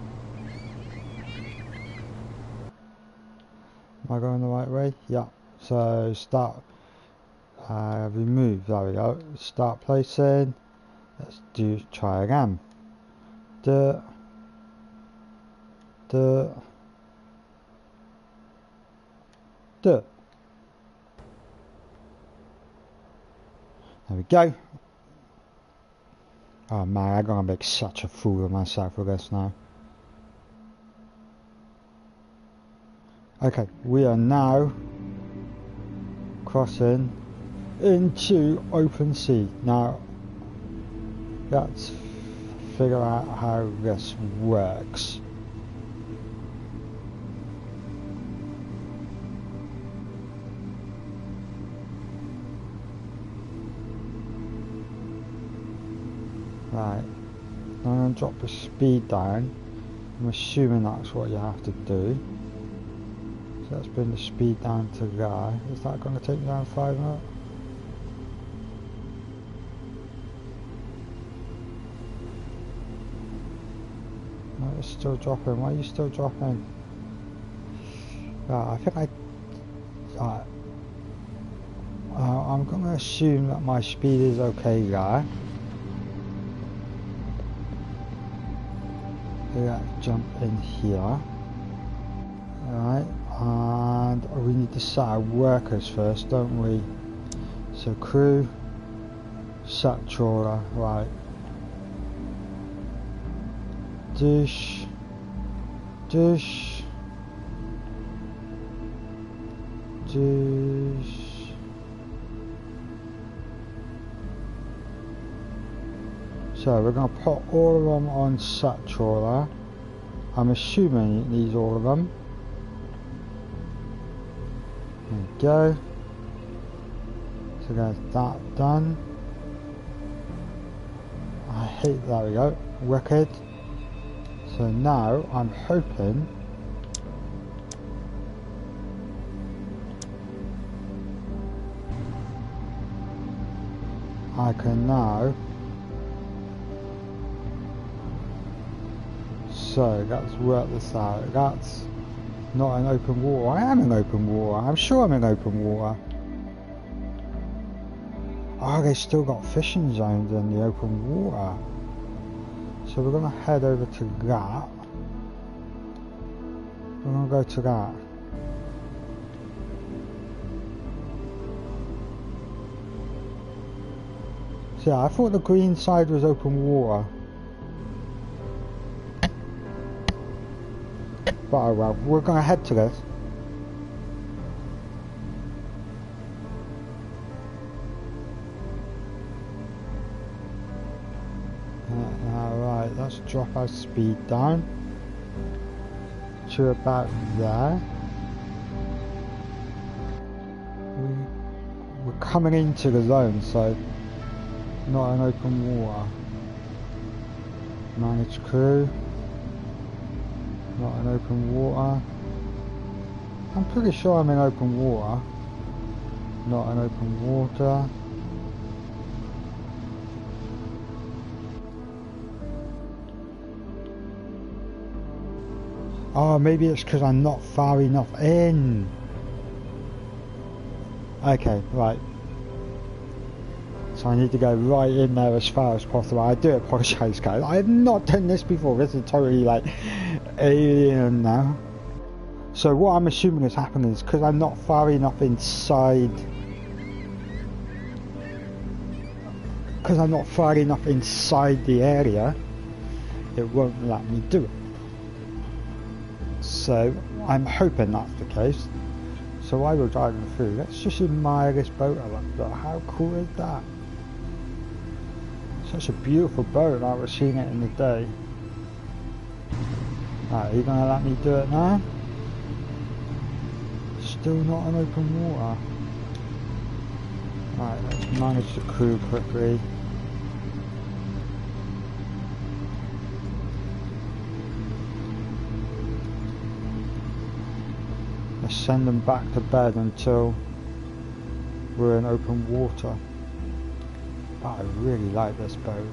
Am I going the right way? Yeah. So start. Remove. There we go. Start placing. Let's do try again. Dirt. Dirt. Dirt. There we go. Oh man, I'm gonna make such a fool of myself for this now. Okay, we are now crossing into open sea. Now, let's figure out how this works. Right, I'm going to drop the speed down. I'm assuming that's what you have to do. So let's bring the speed down to there. Is that going to take me down 5 minutes? No, it's still dropping. Why are you still dropping? Right, I think I'm going to assume that my speed is okay there. Let's jump in here. Alright, and we need to set our workers first, don't we? So crew, set trawler, right. Dish, dish, dish. So we're going to put all of them on set trawler. I'm assuming it needs all of them. There we go. So there's that done. I hate, there we go. Wicked. So now I'm hoping I can now. So let's work this out. That's not in open water. I am in open water. I'm sure I'm in open water. Oh, they still got fishing zones in the open water. So we're going to head over to that. We're going to go to that. So yeah, I thought the green side was open water. But oh well, we're going to head to this. Alright, let's drop our speed down to about there. We're coming into the zone, so not an open water. Manage crew. Not in open water. I'm pretty sure I'm in open water. Not in open water. Oh, maybe it's because I'm not far enough in. Okay, right. So I need to go right in there as far as possible. I do apologise, guys. I have not done this before. This is totally like alien now. So what I'm assuming is happening is because I'm not far enough inside. Because I'm not far enough inside the area, it won't let me do it. So I'm hoping that's the case. So I will drive them through. Let's just admire this boat a little bit. How cool is that? Such a beautiful boat. I was seeing it in the day. Right, are you going to let me do it now? Still not in open water. Right, let's manage the crew quickly. and send them back to bed until we're in open water. But I really like this boat.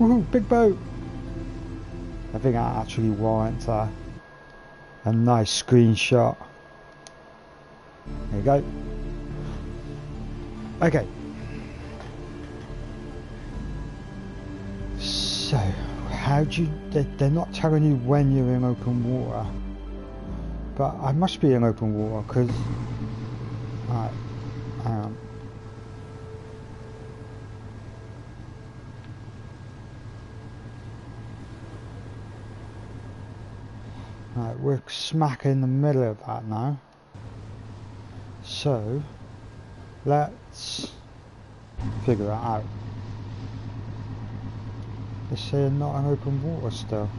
Woohoo, big boat! I think that actually warrants a nice screenshot. There you go. Okay. So, how do you... They're not telling you when you're in open water. But I must be in open water, because... Alright, hang on. Right, we're smack in the middle of that now. So, let's figure that out. They say not in open water still.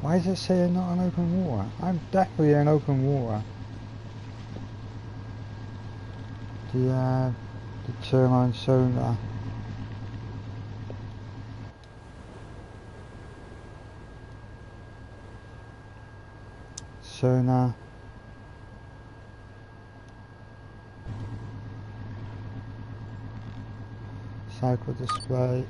Why is it saying not in open water? I'm definitely in open water. The turbine sonar. Sonar. Cycle display.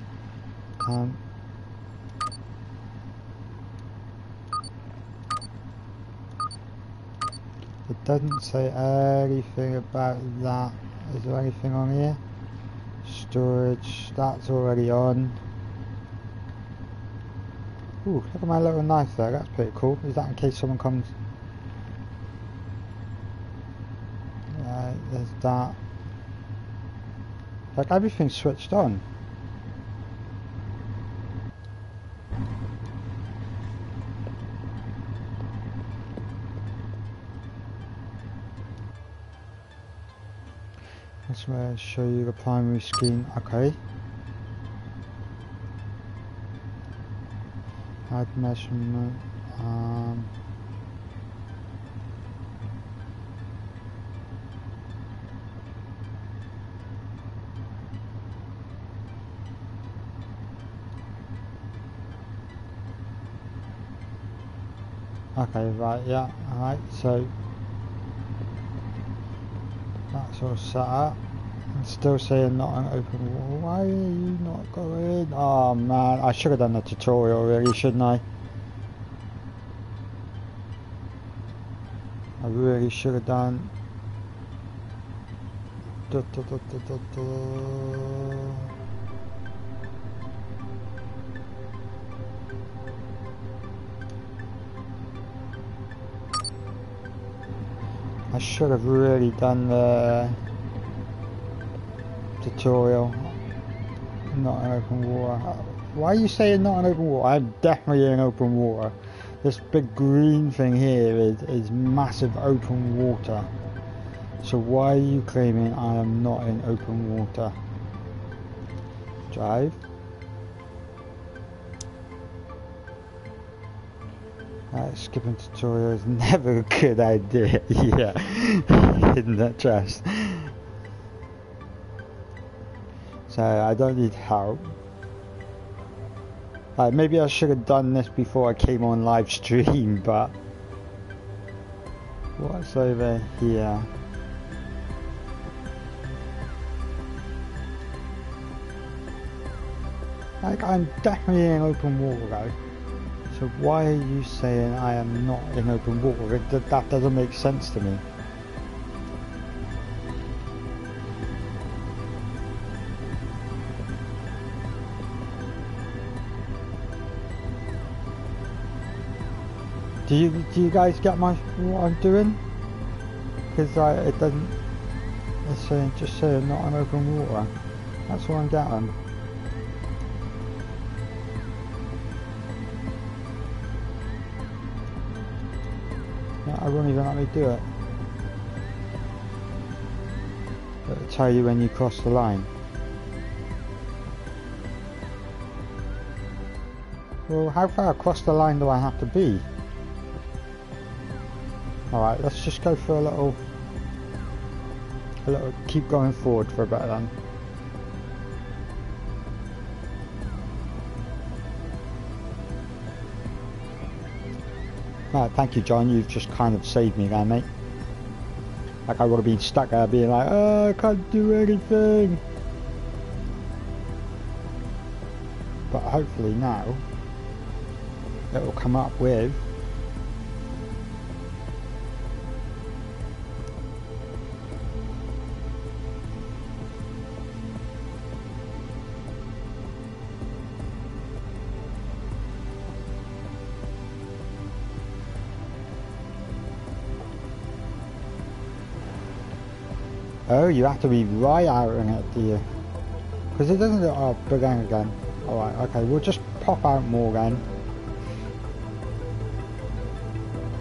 It doesn't say anything about that. Is there anything on here? Storage. That's already on. Ooh, look at my little knife there. That's pretty cool. Is that in case someone comes? There's that. Like everything's switched on. That's where I show you the primary scheme. Okay. Add measurement. Okay, right, yeah, alright, so that's all set up. I'm still saying not an open wall. Why are you not going? Oh man, I should have done the tutorial really, shouldn't I? I really should have done. I should have really done the tutorial. Not in open water. Why are you saying not in open water? I'm definitely in open water. This big green thing here is massive open water. So why are you claiming I am not in open water? Drive. Skipping tutorial is never a good idea. Yeah, in that chest. So I don't need help. Maybe I should have done this before I came on live stream, but what's over here? Like, I'm definitely in open water though. So why are you saying I am not in open water? That doesn't make sense to me. Do you guys get my what I'm doing? Because it doesn't. It's saying just saying not in open water. That's what I'm getting. I won't even let me do it. It'll tell you when you cross the line. Well, how far across the line do I have to be? Alright, let's just go for a little keep going forward for a bit then. Right, thank you, John. You've just kind of saved me there, mate. Like I would have been stuck there being like, oh, I can't do anything. But hopefully now it will come up with oh, you have to be right out in it, do you? Because it doesn't look... oh, began again. Alright, okay, we'll just pop out more then.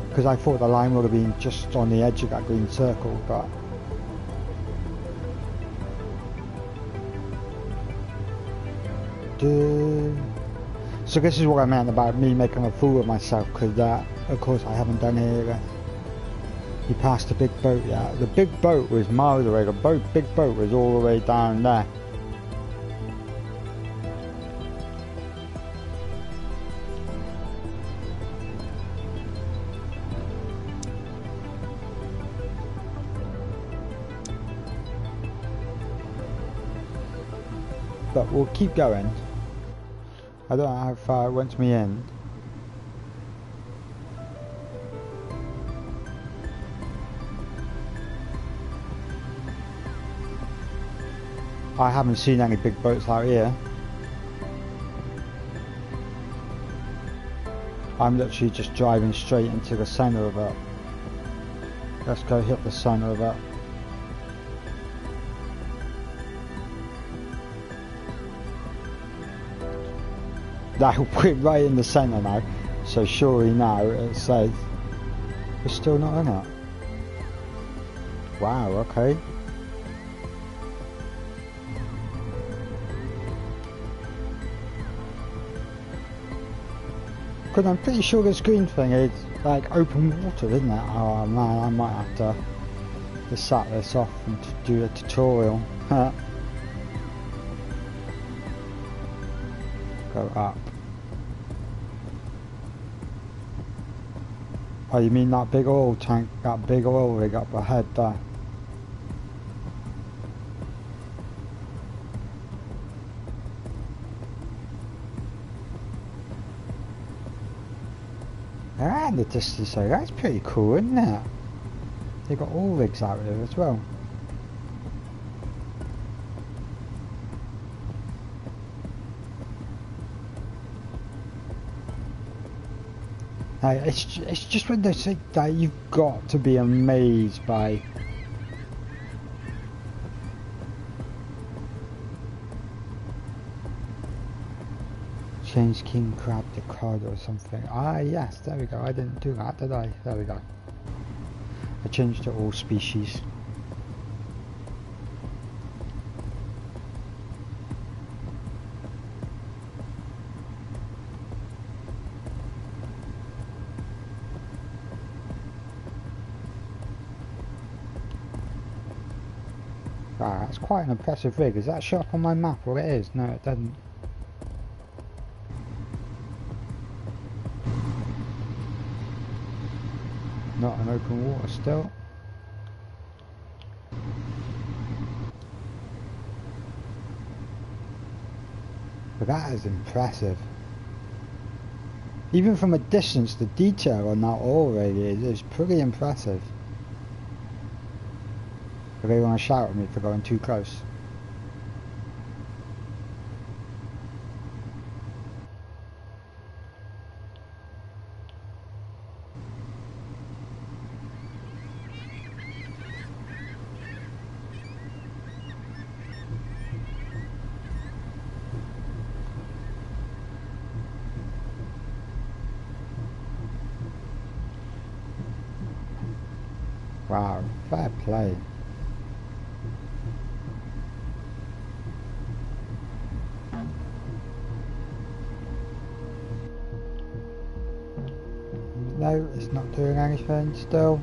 Because I thought the line would have been just on the edge of that green circle, but... so this is what I meant about me making a fool of myself, because that, of course, I haven't done it either. You passed the big boat, yeah. The big boat was miles away. The big boat was all the way down there. But we'll keep going. I don't know how far it wants me in. I haven't seen any big boats out here. I'm literally just driving straight into the centre of it. Let's go hit the centre of it. Now we're right in the centre now, so surely now it's safe. We're still not in it. Wow, okay. Because I'm pretty sure this green thing is like open water, isn't it? Oh man, I might have to sat this off and do a tutorial. Go up. Oh, you mean that big oil tank, that big oil rig up ahead there? The distance, so that's pretty cool, isn't it? They got all rigs out there as well. Now, it's just when they say that, you've got to be amazed by. Change king crab to cod or something. Ah yes, there we go. I didn't do that, did I? There we go. I changed to all species. Ah, that's quite an impressive rig. Is that shot up on my map? Well, it is. No, it doesn't. Not in open water still. But that is impressive. Even from a distance, the detail on that oil rig is pretty impressive. If they want to shout at me for going too close. Wow, fair play. No, it's not doing anything still.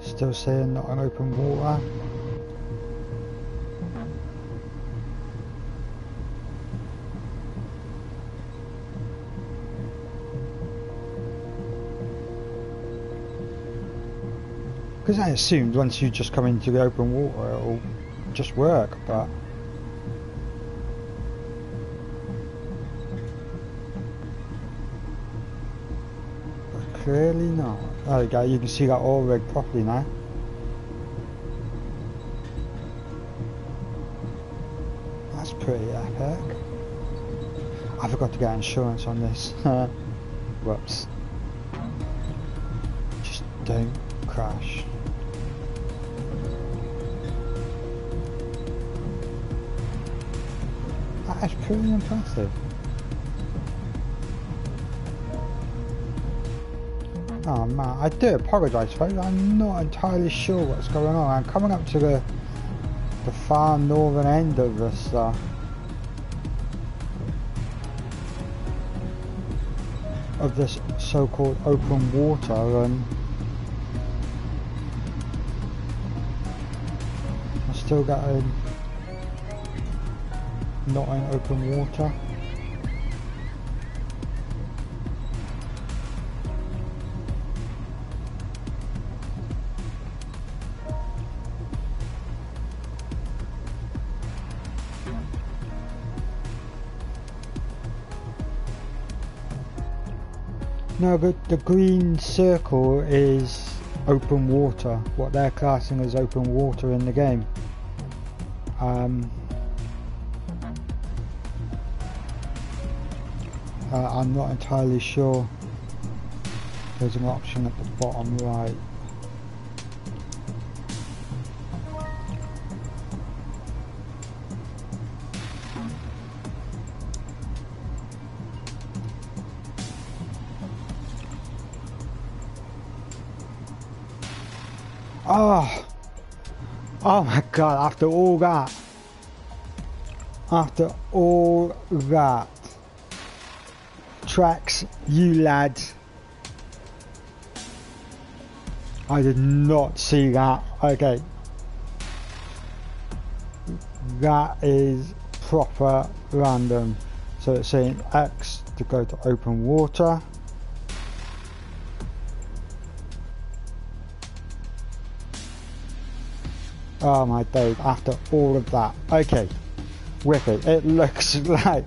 Still saying not on open water. Because I assumed once you just come into the open water, it'll just work, but... Clearly not. There you go, you can see that all rigged properly now. That's pretty epic. I forgot to get insurance on this. Whoops. Just don't crash. That is pretty impressive. Oh man, I do apologise folks, I'm not entirely sure what's going on. I'm coming up to the far northern end of this so-called open water, and I'm still getting not in open water. No, but the green circle is open water, what they're classing as open water in the game. I'm not entirely sure. There's an option at the bottom right. Oh, oh my god, after all that, tracks, you lads, I did not see that. Okay, that is proper random. So it's saying X to go to open water. Oh my days, after all of that. Okay, wicked. It looks like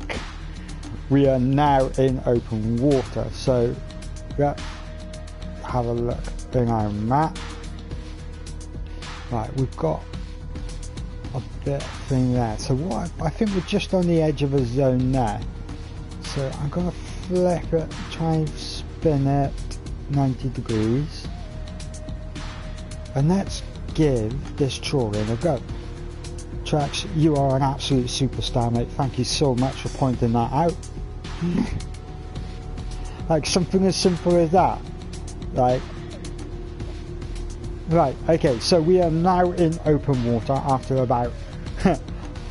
we are now in open water. So, yep, have a look in our map. Right, we've got a bit thing there. So what, I think we're just on the edge of a zone now. So I'm gonna flip it, try and spin it 90 degrees. And that's give this trawling a go. Trax, you are an absolute superstar, mate. Thank you so much for pointing that out. Like something as simple as that. Like, right, okay, so we are now in open water after about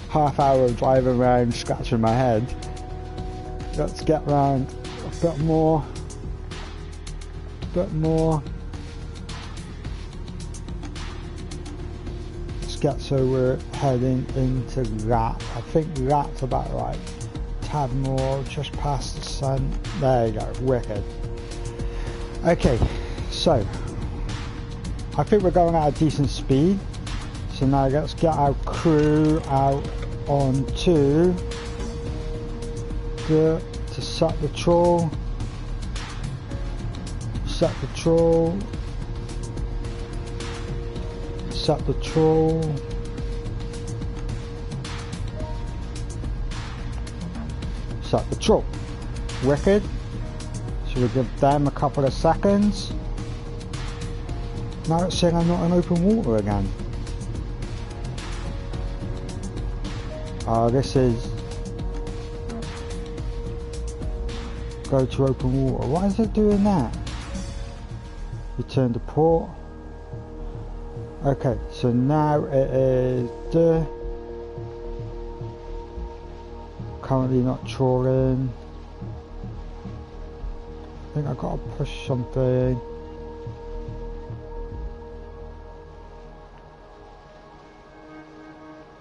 half hour of driving around scratching my head. Let's get round a bit more, a bit more. So we're heading into that. I think that's about right. Tad more, just past the sun. There you go, wicked. Okay, so I think we're going at a decent speed. So now let's get our crew out onto the, set the trawl. Set the trawl. Set the trawl. Set the trawl. Wicked. So we give them a couple of seconds. Now it's saying I'm not in open water again. This is go to open water. Why is it doing that? Return to port. Okay, so now it is currently not trawling. I think I've got to push something.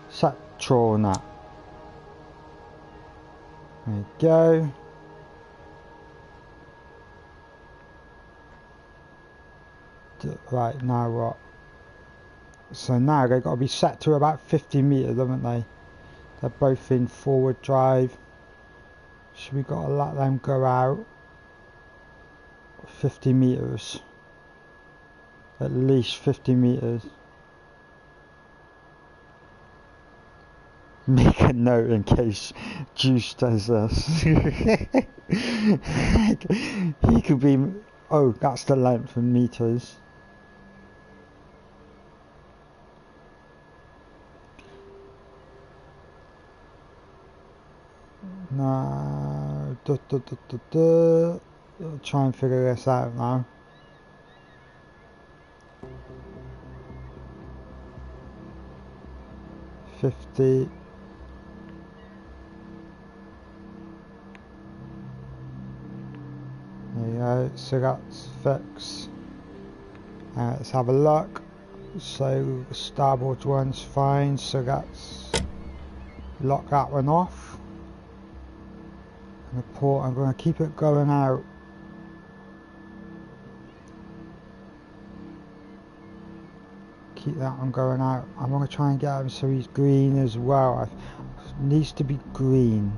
Set trawl that. There you go. Right, now what? So now they've got to be set to about 50 metres, haven't they? They're both in forward drive. So we got to let them go out 50 metres. At least 50 metres. Make a note in case Juice does this. He could be... Oh, that's the length in metres. No, I'll try and figure this out now. There you go, so that's fixed. Let's have a look. So starboard one's fine, so that's lock that one off. And the port, I'm going to keep it going out. Keep that one going out. I'm going to try and get him so he's green as well. It needs to be green.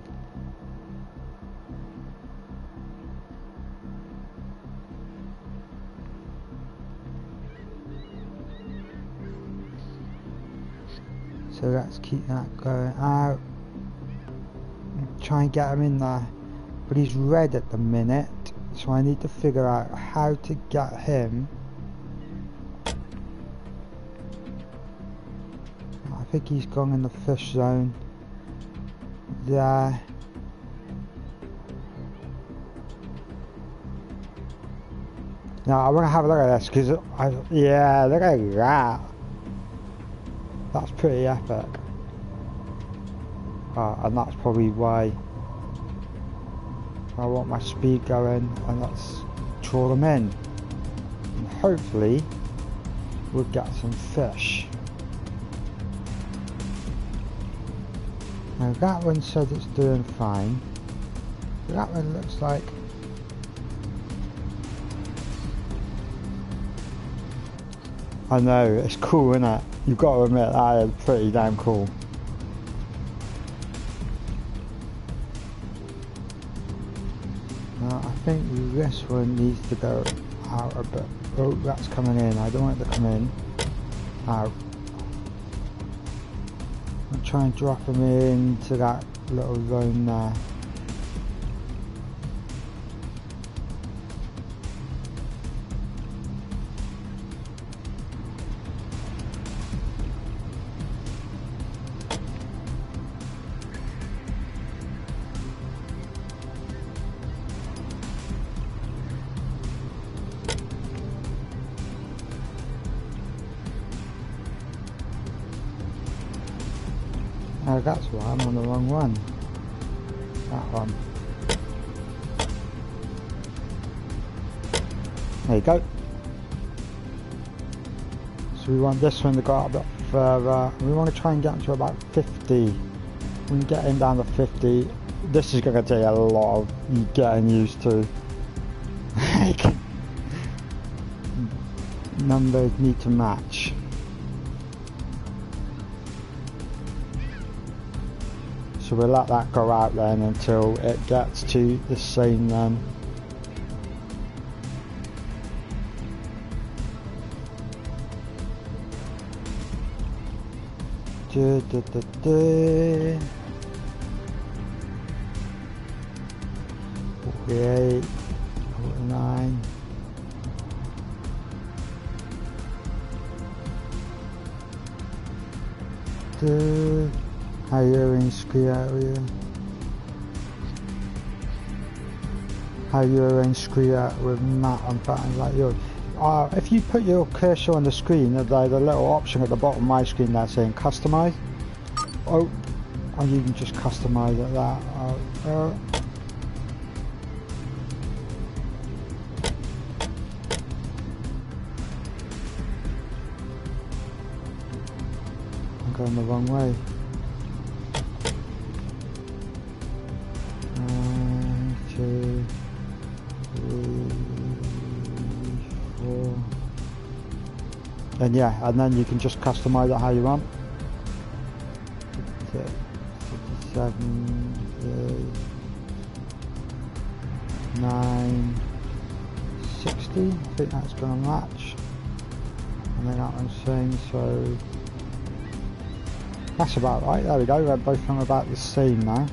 So let's keep that going out. Try and get him in there. But he's red at the minute. So I need to figure out how to get him. I think he's gone in the fish zone. There. Now I want to have a look at this because yeah, look at that. That's pretty epic. And that's probably why I want my speed going, and let's trawl them in. And hopefully we'll get some fish. Now that one says it's doing fine. That one looks like... I know, it's cool, isn't it? You've got to admit that is pretty damn cool. Now I think this one needs to go out a bit. Oh, that's coming in. I don't want it to come in. Out. I'll try and drop him into that little zone there. Oh, that's why I'm on the wrong one. That one. There you go. So we want this one to go out a bit further. We want to try and get into about 50. When you get him down to 50, this is going to take a lot of getting used to. Numbers need to match. So we'll let that go out then until it gets to the same then. Okay, 49. Higher in ski area. Higher in ski area with map and buttons like yours. If you put your cursor on the screen, there's a little option at the bottom of my screen there saying customize. Oh, and you can just customize it that. I'm going the wrong way. And yeah, and then you can just customize it how you want. 67, 9, 60. I think that's going to match. And then that one's same, so that's about right. There we go. They're both from about the same now.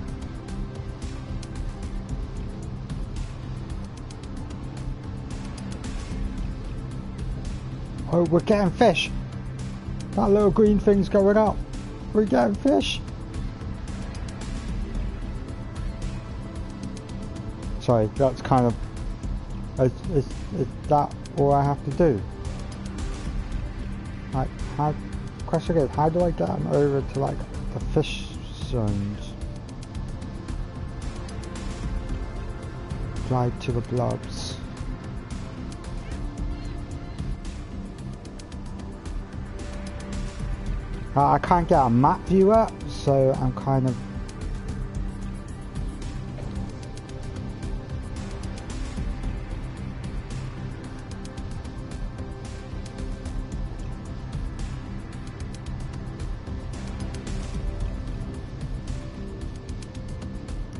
Oh, we're getting fish! That little green thing's going up! We're getting fish! Sorry, that's kind of... Is that all I have to do? Like, how... Question is, how do I get them over to, like, the fish zones? Glide to the blobs. I can't get a map view up, so I'm kind of...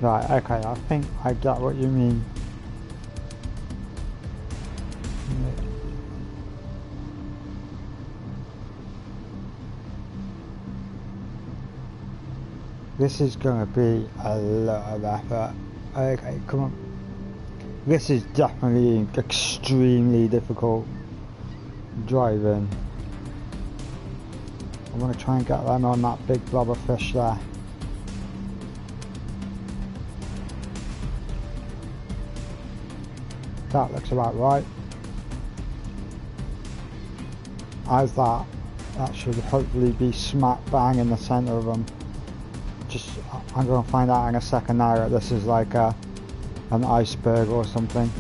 Right, okay, I think I get what you mean. This is gonna be a lot of effort. Okay, come on. This is definitely extremely difficult driving. I wanna try and get them on that big blob of fish there. That looks about right. How's that? That should hopefully be smack bang in the centre of them. I'm going to find out in a second now that this is like an iceberg or something.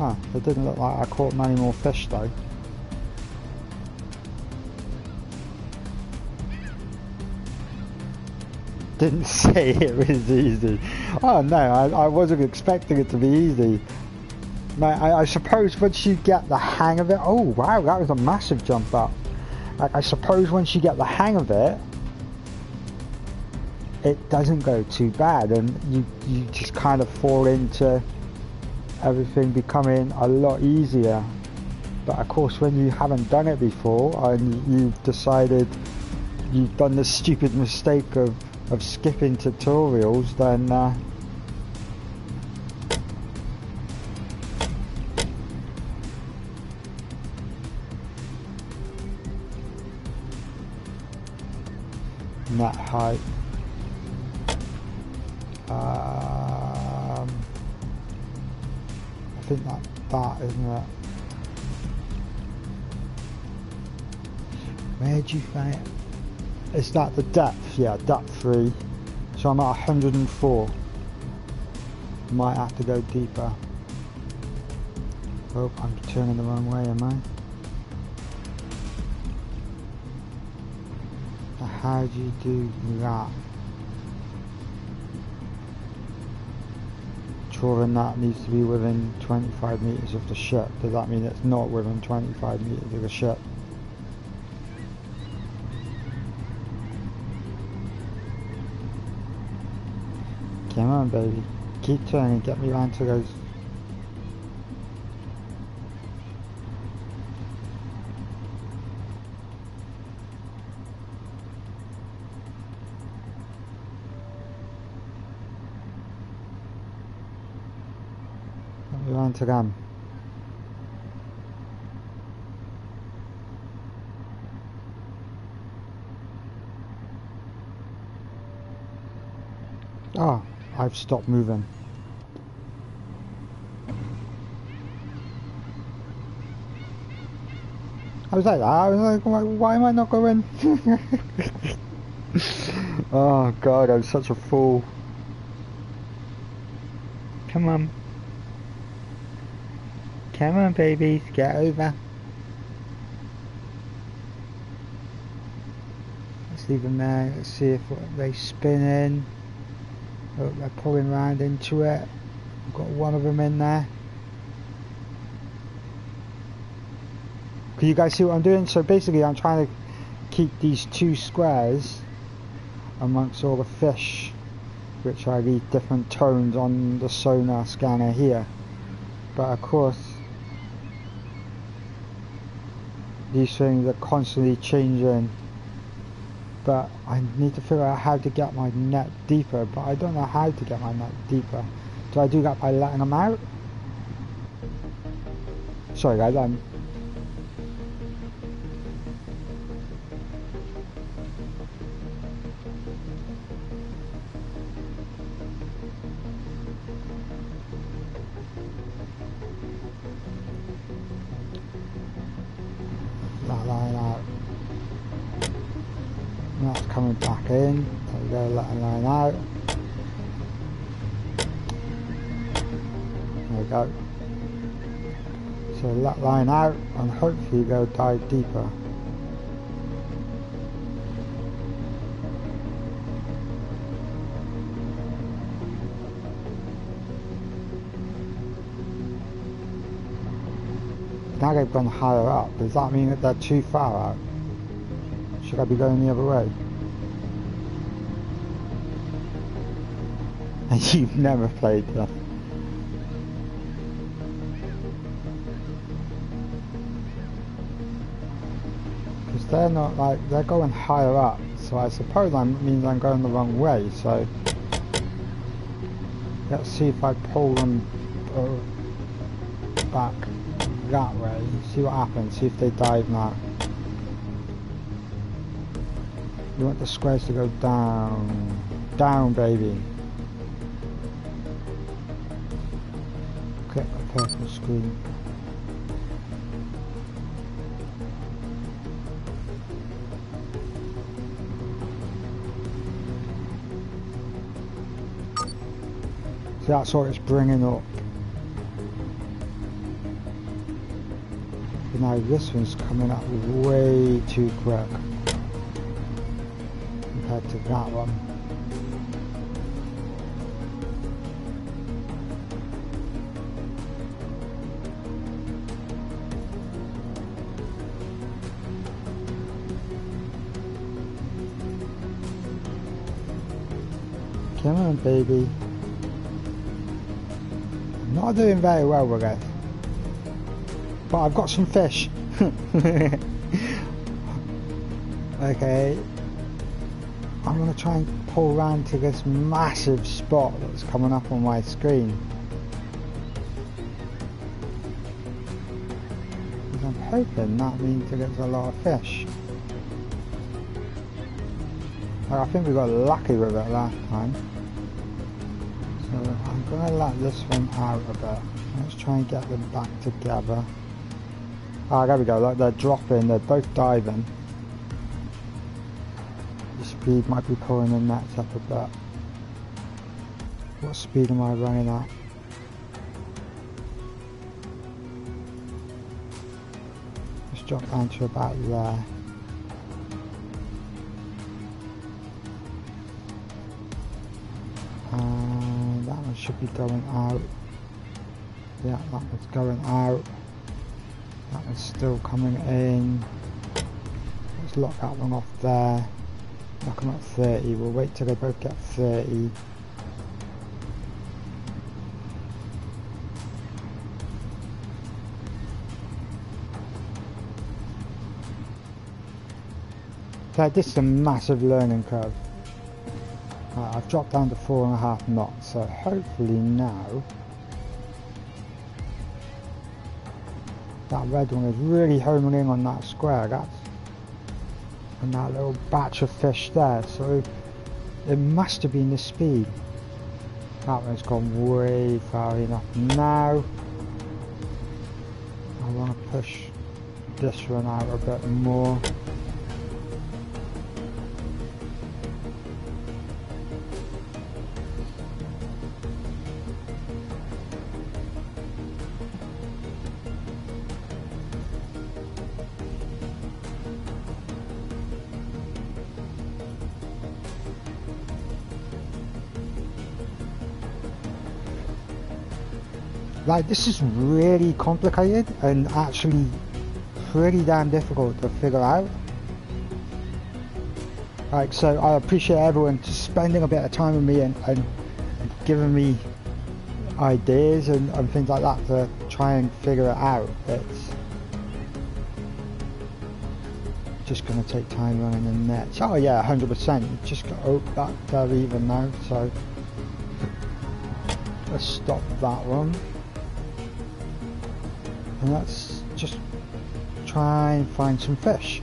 Ah, it didn't look like I caught many more fish though. Didn't say it was easy. Oh no, I wasn't expecting it to be easy. Now, I suppose once you get the hang of it, oh wow, that was a massive jump up. Like, I suppose once you get the hang of it, it doesn't go too bad, and you just kind of fall into everything becoming a lot easier. But of course, when you haven't done it before, and you've decided you've done the stupid mistake of skipping tutorials, then that height. I think that isn't it. Where'd you find it? Is that the depth? Yeah, depth 3. So I'm at 104. Might have to go deeper. Oh, I'm turning the wrong way, am I? How do you do that? Drawing that needs to be within 25 meters of the ship. Does that mean it's not within 25 meters of the ship? Come on, baby. Keep turning. Get me round to those. Again. Ah, I've stopped moving. I was like that, I was like, why am I not going? Oh god, I'm such a fool. Come on. Come on, babies, get over. Let's leave them there. Let's see if they spin in. Oh, they're pulling round into it. I've got one of them in there. Can you guys see what I'm doing? So basically I'm trying to keep these two squares amongst all the fish, which are the different tones on the sonar scanner here. But of course these things are constantly changing, but I need to figure out how to get my net deeper, but I don't know how to get my net deeper. Do I do that by letting them out? Sorry guys, line out, and hopefully they'll dive deeper. Now they've gone higher up. Does that mean that they're too far out? Should I be going the other way? And you've never played that. They're not like, they're going higher up, so I suppose that means I'm going the wrong way, so let's see if I pull them back that way, see what happens, see if they dive now. You want the squares to go down, down baby. Click the purple screen. So that's what it's bringing up. But now this one's coming up way too quick compared to that one. Come on, baby. Not doing very well with it, but I've got some fish. Okay, I'm gonna try and pull round to this massive spot that's coming up on my screen. I'm hoping that means that it's a lot of fish. I think we got lucky with it last time. I'm going to let this one out a bit. Let's try and get them back together. Ah, there we go, look, they're dropping, they're both diving. The speed might be pulling the nets up a bit. What speed am I running at? Let's drop down to about there. Should be going out. Yeah, that one's going out. That one's still coming in. Let's lock that one off there. Lock them at 30. We'll wait till they both get 30. So this is a massive learning curve. I've dropped down to 4.5 knots, so hopefully now that red one is really homing in on that square, that's on that little batch of fish there, so it must have been the speed. That one's gone way far enough now. I want to push this one out a bit more. Like, this is really complicated and actually pretty damn difficult to figure out. Like, so I appreciate everyone spending a bit of time with me and giving me ideas and things like that to try and figure it out. It's just going to take time running the nets. Oh yeah, 100%. You just got to hope that they're even now, so let's stop that one. And let's just try and find some fish.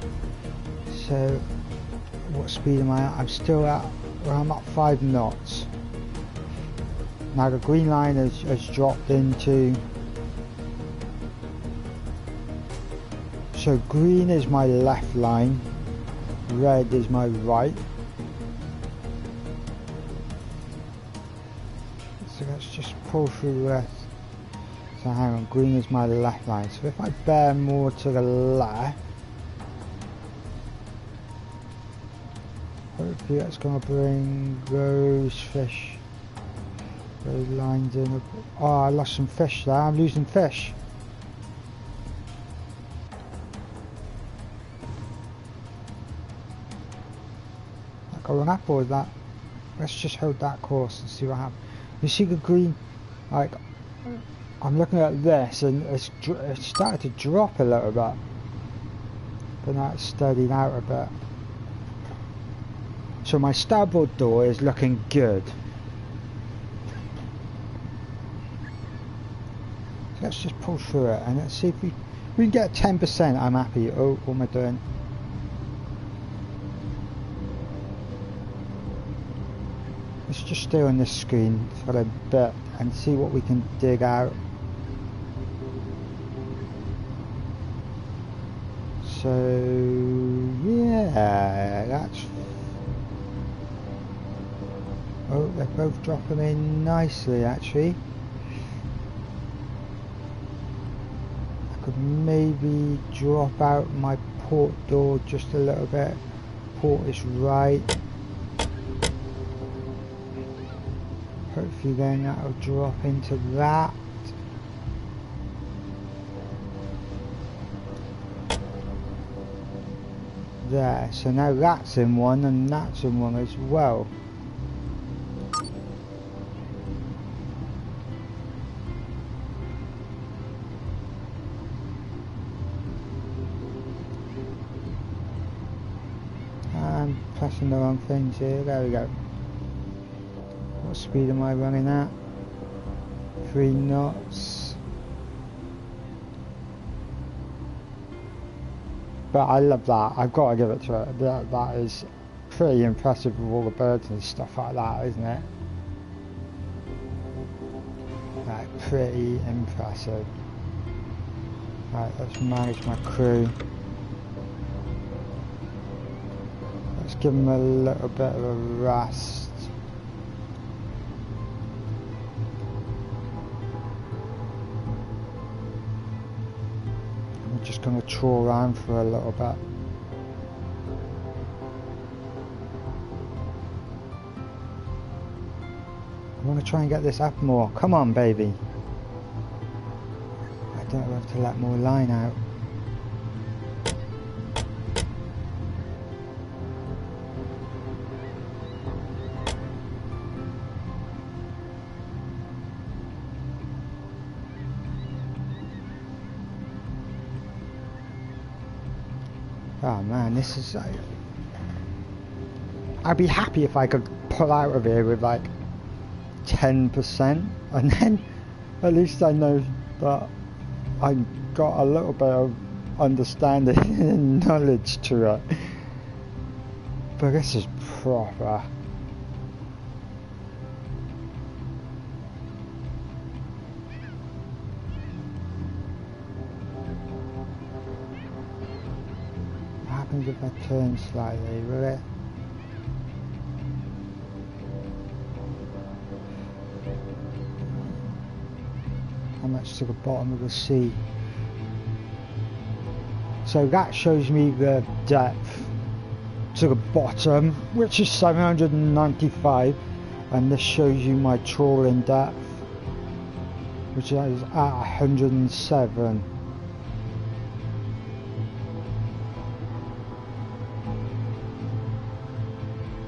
So what speed am I at? I'm still at, well, I'm at 5 knots. Now the green line has dropped into, so green is my left line, red is my right. So let's just pull through that. So hang on, green is my left line. So if I bear more to the left, hopefully that's going to bring those fish, those lines in. Oh, I lost some fish there. I'm losing fish. I've got an apple with that. Let's just hold that course and see what happens. You see the green, like, I'm looking at this and it started to drop a little bit, but now it's steadied out a bit. So my starboard door is looking good. Let's just pull through it and let's see if we can get 10%. I'm happy. Oh, what am I doing? Let's just stay on this screen for a bit and see what we can dig out. So yeah, that's, oh, they're both dropping in nicely actually. I could maybe drop out my port door just a little bit. Port is right. Hopefully then that'll drop into that. There, so now that's in one and that's in one as well. I'm pressing the wrong things here, there we go. What speed am I running at? 3 knots. But I love that, I've got to give it to it. That is pretty impressive with all the birds and stuff like that, isn't it? Like, pretty impressive. Right, let's manage my crew. Let's give them a little bit of a rest. Just going to trawl around for a little bit. I want to try and get this up more. Come on, baby. I don't have to let more line out. Oh man, this is like, I'd be happy if I could pull out of here with like 10%, and then at least I know that I've got a little bit of understanding and knowledge to it. But this is proper. If I turn slightly, will it? How much to the bottom of the sea? So that shows me the depth to the bottom, which is 795, and this shows you my trawling depth. which is at 107.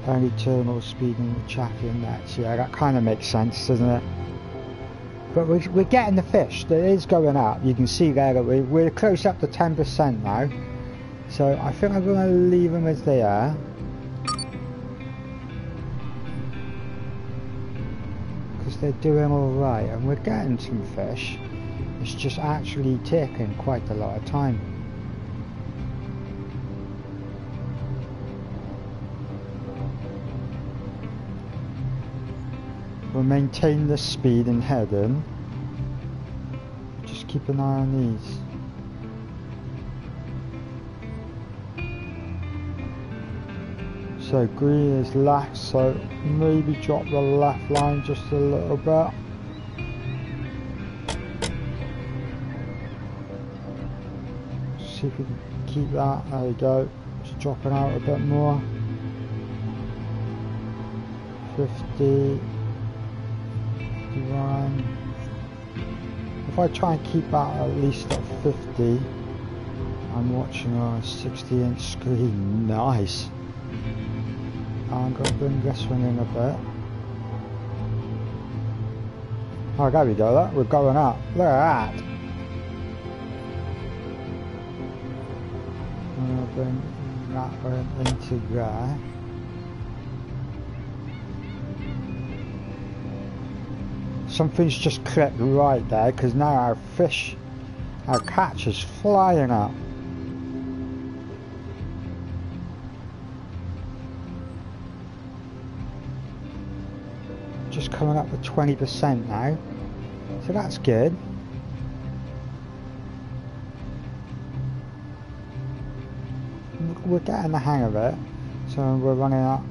Very terminal speed and the chaffee and nets, yeah, that kind of makes sense, doesn't it? But we're getting the fish, that is going up. You can see there that we're close up to 10% now. So I think I'm going to leave them as they are. Because they're doing alright and we're getting some fish. It's just actually taking quite a lot of time. We'll maintain the speed and head in. Just keep an eye on these. So green is left, so maybe drop the left line just a little bit. See if we can keep that, there we go. Just drop it out a bit more. 50. If I try and keep that at least at 50, I'm watching on a 60-inch screen. Nice. I'm going to bring this one in a bit. Oh, there we go. Look, we're going up. Look at that. I'm going to bring that one into there. Something's just clipped right there, because now our fish, our catch is flying up. Just coming up to 20% now, so that's good. We're getting the hang of it, so we're running up.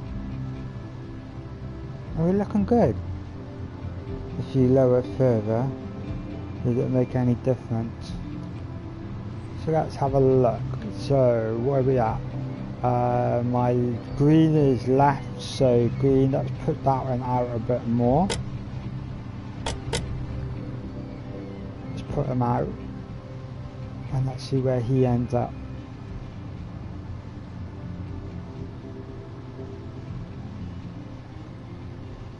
And we're looking good. If you lower further, it doesn't make any difference. So let's have a look. So where are we at? My green is left, so green, let's put that one out a bit more. Let's put him out and let's see where he ends up.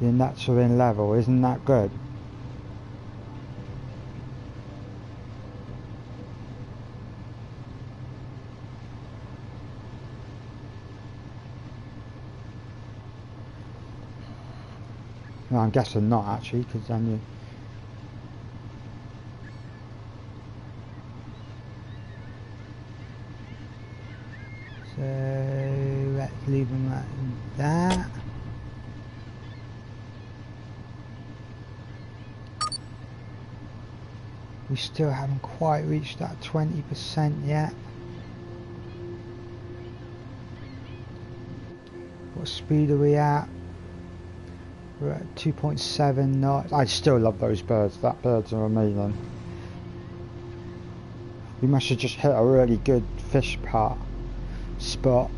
The nets are in level, isn't that good? No, I'm guessing not actually, because then you... So, let's leave them like that. We still haven't quite reached that 20% yet. What speed are we at? We're at 2.7 knots. I still love those birds. That birds are amazing. We must have just hit a really good fish part spot.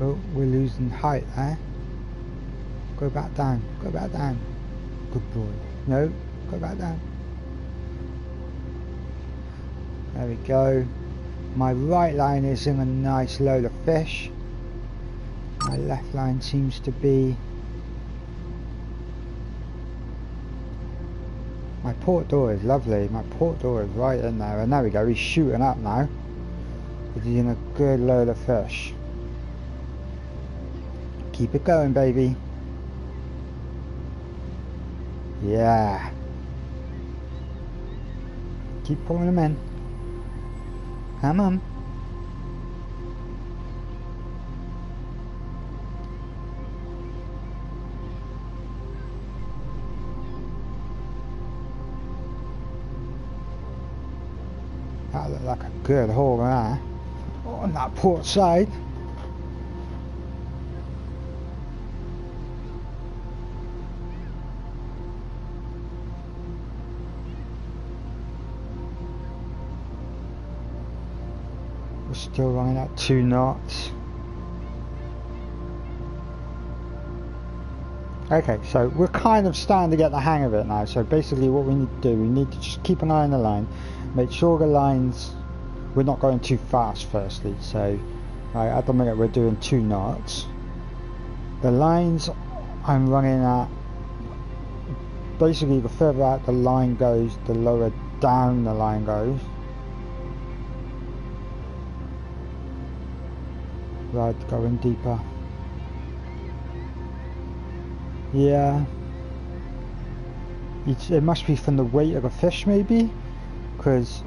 Oh, we're losing height there. Go back down, go back down. Good boy. No, go back down. There we go. My right line is in a nice load of fish. My left line seems to be... My port door is lovely. My port door is right in there. And there we go, he's shooting up now. He's in a good load of fish. Keep it going, baby. Yeah. Keep pulling them in. Come on. That looked like a good haul there. On that port side. Still running at 2 knots. Okay, so we're kind of starting to get the hang of it now. So basically what we need to do, we need to just keep an eye on the line. Make sure the lines, we're not going too fast firstly. So at the minute we're doing 2 knots. The lines I'm running at, basically the further out the line goes, the lower down the line goes. Right, going deeper. Yeah, it must be from the weight of a fish maybe, because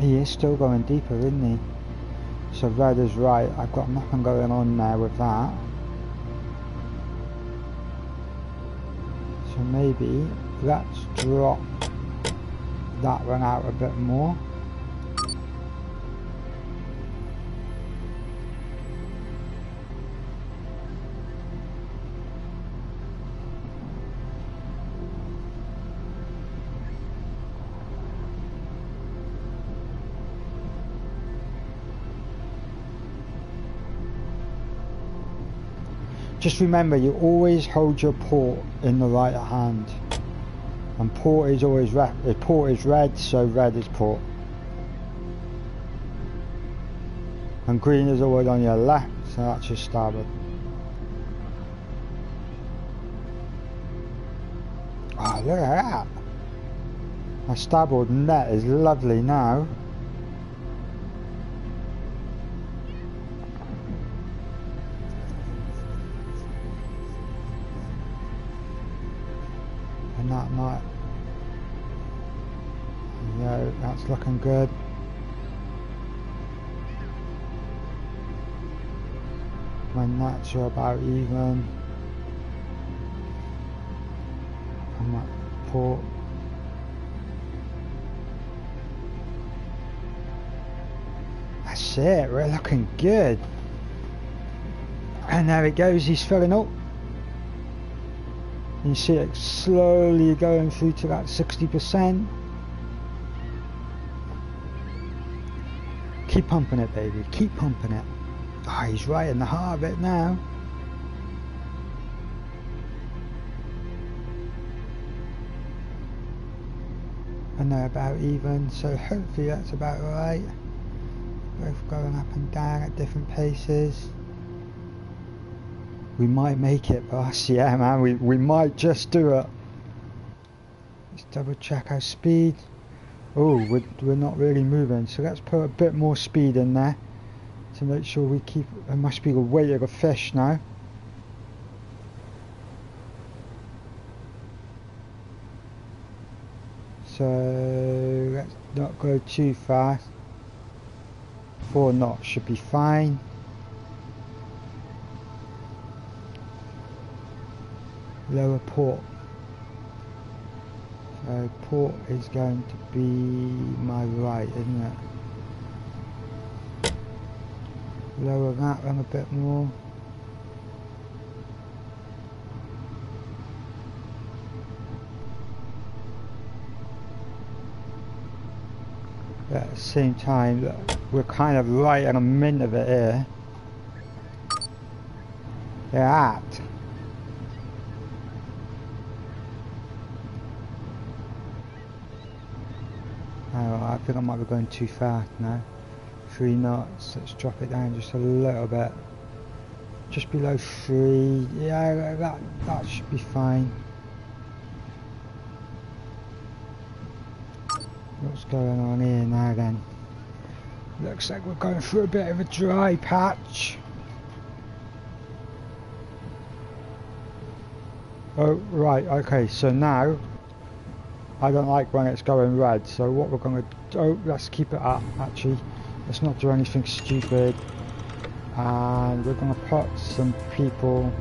he is still going deeper, isn't he? So red is right, I've got nothing going on there with that. So maybe let's drop that one out a bit more. Just remember, you always hold your port in the right hand, and port is always red. Port is red, so red is port, and green is always on your left, so that's your starboard. Oh, look at that! My starboard net is lovely now. That night, yeah, that's looking good. My nets are about even. I'm at port. That's it. We're looking good. And there it goes. He's filling up. You see it slowly going through to that 60%. Keep pumping it, baby, keep pumping it. Ah, oh, he's right in the heart of it now. And they're about even, so hopefully that's about right. Both going up and down at different paces. We might make it, boss. Yeah, man, we might just do it. Let's double check our speed. Oh, we're not really moving, so let's put a bit more speed in there to make sure we keep. It must be the weight of a fish now. So let's not go too fast. 4 knots should be fine. Lower port. So port is going to be my right, isn't it? Lower that one a bit more. At the same time, we're kind of right in the middle of it here. Yeah. I think I might be going too fast now. 3 knots, let's drop it down just a little bit. Just below 3, yeah, that should be fine. What's going on here now then? Looks like we're going through a bit of a dry patch. Oh, right, okay, so now I don't like when it's going red, so what we're going to do, oh, let's keep it up actually, let's not do anything stupid, and we're going to put some people,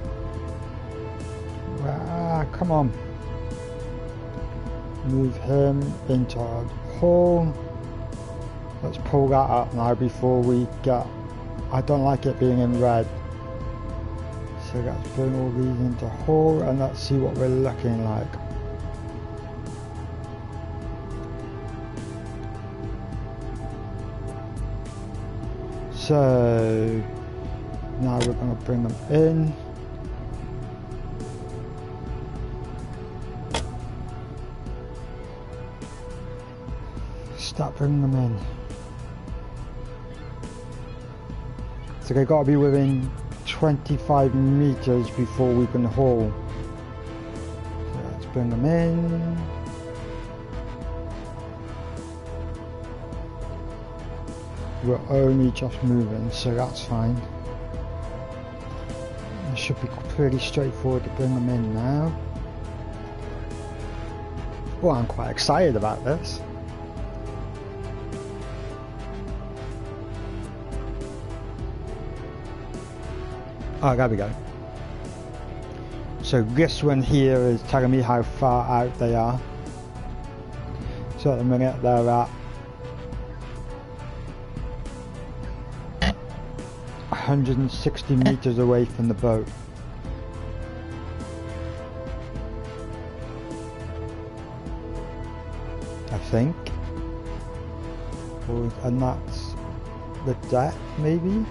ah, come on, move him into our hall, let's pull that up now before we get, I don't like it being in red, so let's bring all these into hall, and let's see what we're looking like. So Now we're gonna bring them in. Start bringing them in. So they gotta be within 25 meters before we can haul. So let's bring them in. We're only just moving, so that's fine. It should be pretty straightforward to bring them in now. Well, I'm quite excited about this. Oh, there we go. So this one here is telling me how far out they are. So at the minute they're at 160 meters away from the boat. I think. And that's the deck, maybe?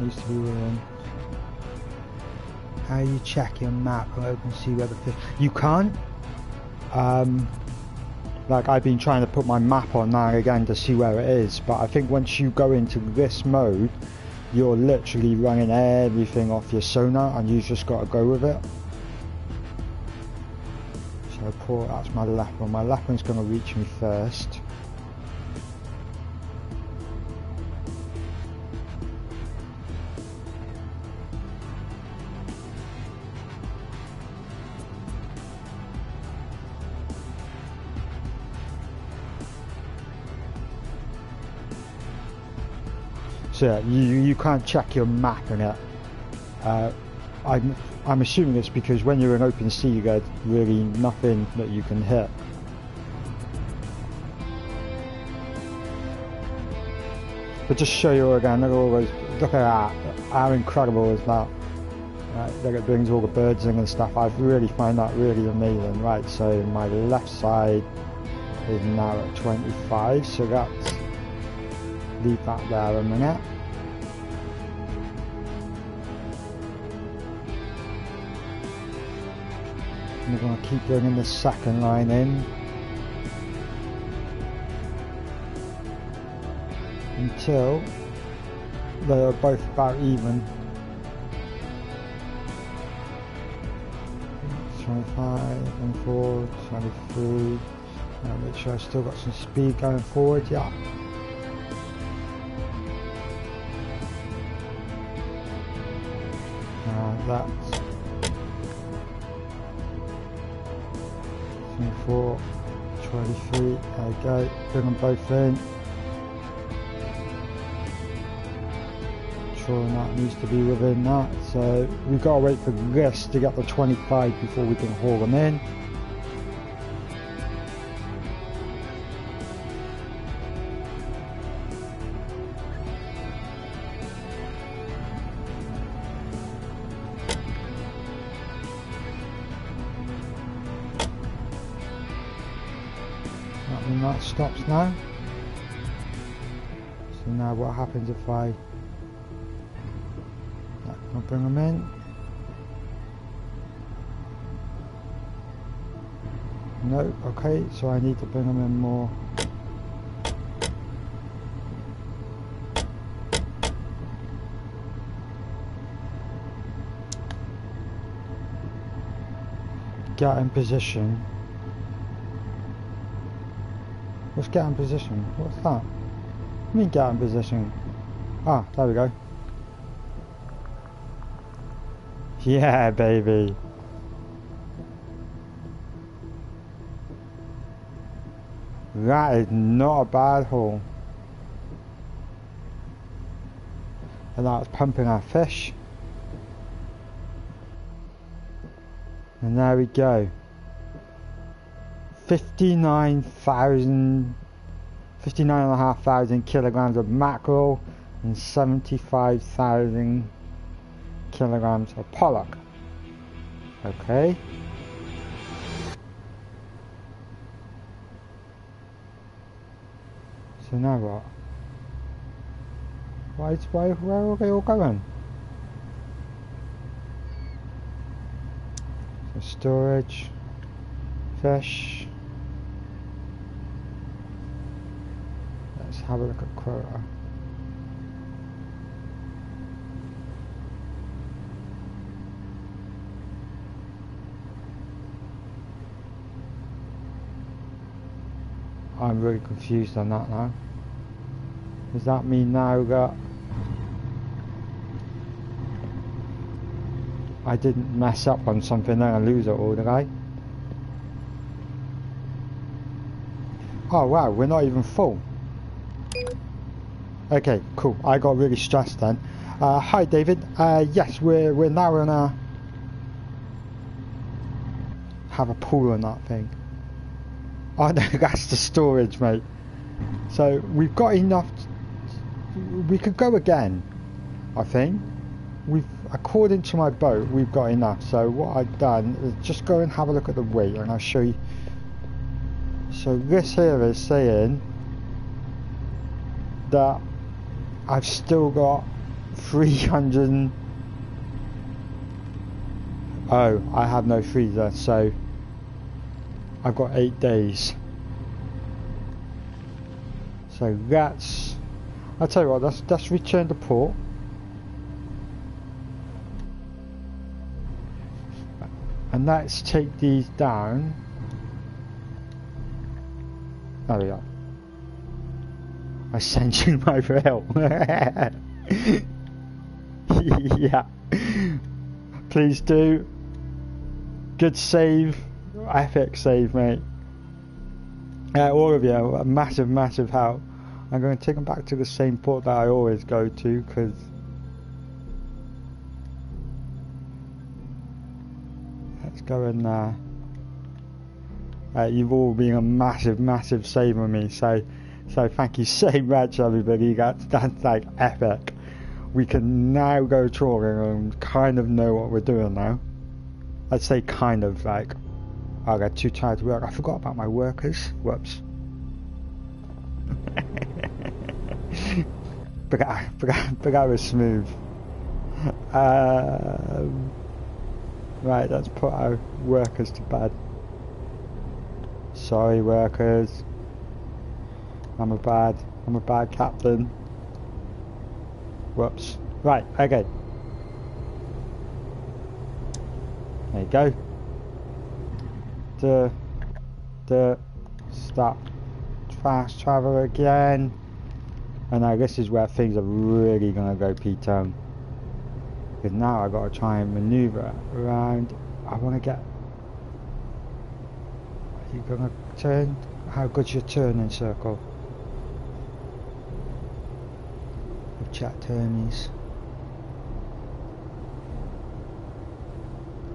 Needs to be within. How you check your map and open see where the fish? You can't. Like I've been trying to put my map on now again to see where it is, but I think once you go into this mode, you're literally running everything off your sonar, and you've just got to go with it. So poor, that's my lapwing. My lapwing's going to reach me first. Yeah, you can't check your map in it. I'm assuming it's because when you're in open sea, there's really nothing that you can hit. But just show you again. Look at that. How incredible is that? Right, look, it brings all the birds in and stuff. I really find that really amazing. Right, so my left side is now at 25, so that's. Leave that there a minute. And we're going to keep bringing the second line in until they're both about even. 25 and forward, 23. Make sure I've still got some speed going forward. Yeah. That 24, 23, there we go, bring them both in. Sure, and that needs to be within that, so we've got to wait for this to get the 25 before we can haul them in. Stops now. So now what happens if I'll bring them in. No, okay, so I need to bring them in more. Get in position. Let's get in position. What's that? What do you mean get in position? Ah, there we go. Yeah, baby. That is not a bad haul. And now it's pumping our fish. And there we go. 59,500 kilograms of mackerel and 75,000 kilograms of pollock. Okay. So now what? Where are they all going? So storage, fish. Let's have a look at quota. I'm really confused on that now. Does that mean now that I didn't mess up on something and I lose it all, did I? Oh wow, we're not even full. Okay, cool. I got really stressed then. Hi David. Yes, we're now in a have a pool on that thing. Oh no, that's the storage, mate. So we've got enough. We could go again, I think. According to my boat, we've got enough. So what I've done is just go and have a look at the weight, and I'll show you. So this here is saying that I've still got 300. Oh, I have no freezer, so I've got 8 days. So that's, I'll tell you what, that's return to port. And let's take these down. There we go. I sent you my rail. Yeah. Please do. Good save. Epic save, mate. All of you, a massive, massive help. I'm going to take them back to the same port that I always go to, because let's go in there. You've all been a massive, massive save on me, so thank you so much, everybody. That's like epic. We can now go trawling and kind of know what we're doing now. I'd say kind of, like, I got too tired to work. I forgot about my workers. Whoops. but I was smooth. Right, let's put our workers to bed. Sorry, workers. I'm a bad captain. Whoops. Right, okay. There you go. Stop. Fast travel again. And now this is where things are really gonna go P-turn. Because now I gotta try and maneuver around. I wanna get. Are you gonna turn? How good's your turning circle? Object Hermes.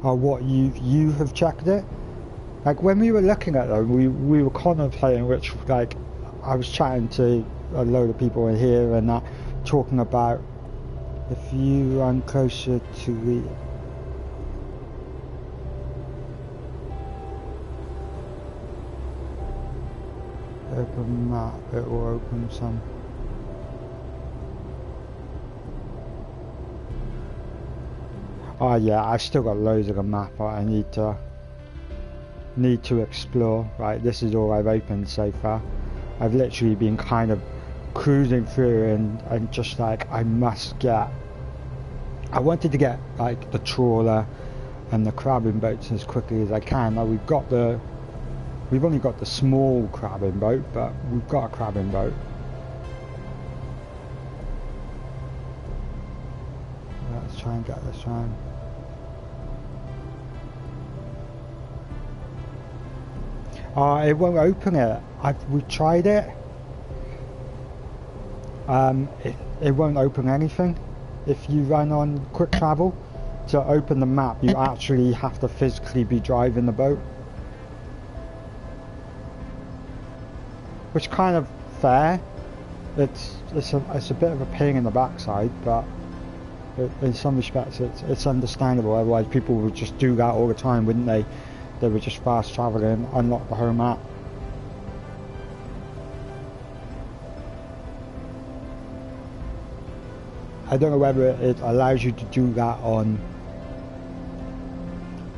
Oh, what, you have checked it? Like, when we were looking at them, we were contemplating, which, like, I was chatting to a load of people in here and that, talking about if you run closer to the... open map, it will open some. Oh yeah, I've still got loads of the map I need to explore. Right, this is all I've opened so far. I've literally been kind of cruising through and just like, I wanted to get like the trawler and the crabbing boats as quickly as I can. Now we've only got the small crabbing boat, but we've got a crabbing boat. Let's try and get this one. It won't open it. We tried it. It won't open anything if you run on quick travel. to open the map, you actually have to physically be driving the boat. Which kind of fair. It's a bit of a pain in the backside, but in some respects it's understandable. Otherwise people would just do that all the time, wouldn't they? They would just fast travel and unlock the home app. I don't know whether it allows you to do that on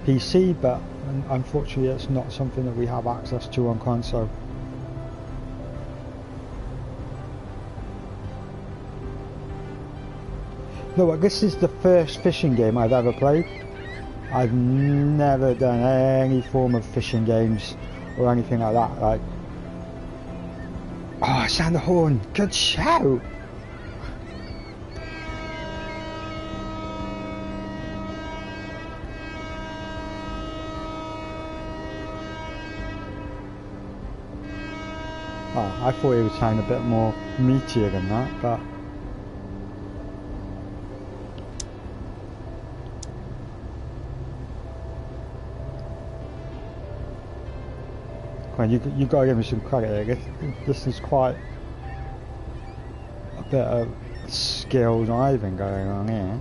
PC, but unfortunately it's not something that we have access to on console. No, this is the first fishing game I've ever played. I've never done any form of fishing games or anything like that. Like, oh, I sound the horn. Good shout. Oh, I thought it would sound a bit more meatier than that, but... Well, you gotta give me some credit here. This is quite a bit of skill diving going on here.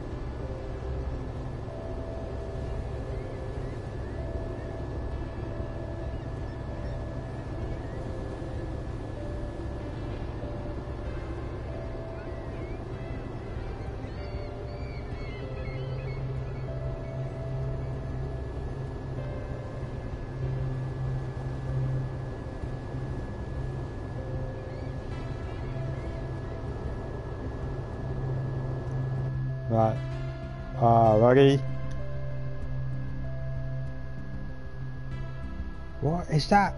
Right. Alrighty. What is that?